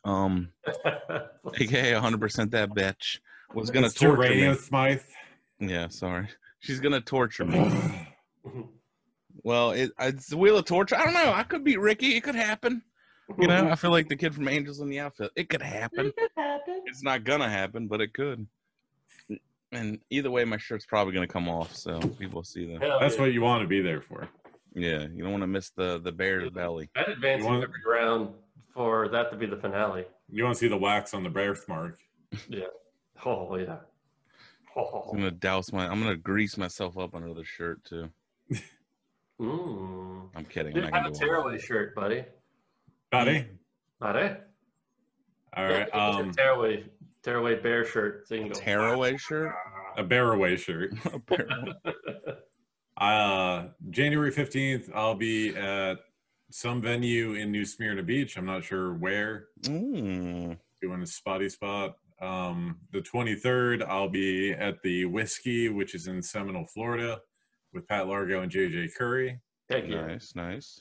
um, a k a one hundred percent that bitch, was going to torture Radio me. Smythe? Yeah, sorry. She's going to torture me. Well, it, it's the wheel of torture. I don't know. I could beat Ricky. It could happen. You know, I feel like the kid from Angels in the Outfield. It could happen. It could happen. It's not gonna happen, but it could. And either way, my shirt's probably gonna come off, so people will see that. Hell, that's yeah. what you want to be there for. Yeah, you don't want to miss the the bear's belly. That advances wanna... every round for that to be the finale. You want to see the wax on the bear's mark. Yeah. Oh yeah. Oh. I'm gonna douse my. I'm gonna grease myself up under the shirt too. Mm. I'm kidding. Dude, I have a tearaway shirt, buddy. Buddy. Buddy. All right. Um, tearaway, tearaway bear shirt. So tearaway shirt? A bearaway shirt. A bearaway. uh, January fifteenth, I'll be at some venue in New Smyrna Beach. I'm not sure where. Mm. Doing a spotty spot. Um, the twenty-third, I'll be at the Whiskey, which is in Seminole, Florida, with Pat Largo and J J Curry. Thank you. Nice, nice.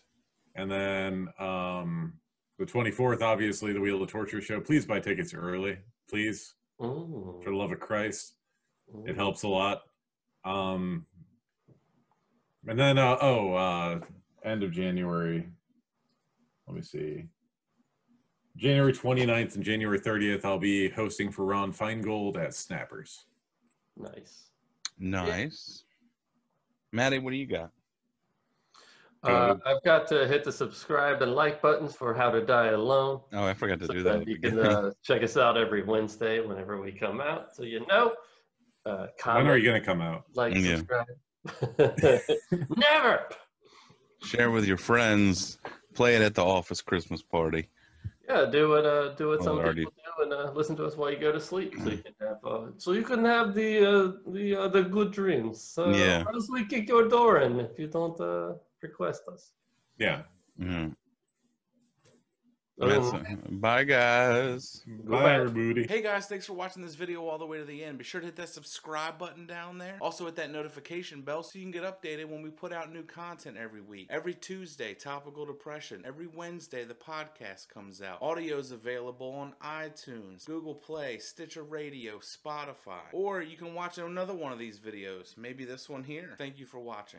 And then um, the twenty-fourth, obviously, the Wheel of Torture show. Please buy tickets early, please. Ooh. For the love of Christ. Ooh. It helps a lot. Um, and then, uh, oh, uh, end of January. Let me see. January twenty-ninth and January thirtieth, I'll be hosting for Ron Feingold at Snappers. Nice. Nice. Yeah. Maddie, what do you got? Uh, I've got to hit the subscribe and like buttons for How to Die Alone. Oh, I forgot to so do that. You can uh, check us out every Wednesday whenever we come out, so you know. Uh, comment, when are you going to come out? Like, yeah. Subscribe. Never! Share with your friends. Play it at the office Christmas party. Yeah, do what uh, do what well, some people already... do, and uh, listen to us while you go to sleep, so you can have uh, so you can have the uh, the uh, the good dreams. So yeah. Or else we kick your door in if you don't uh, request us. Yeah. Yeah. Um, bye guys. Bye everybody. Hey guys, thanks for watching this video all the way to the end. Be sure to hit that subscribe button down there. Also hit that notification bell so you can get updated when we put out new content every week. Every Tuesday, Topical Depression. Every Wednesday, the podcast comes out. Audio's available on iTunes, Google Play, Stitcher Radio, Spotify. Or you can watch another one of these videos. Maybe this one here. Thank you for watching.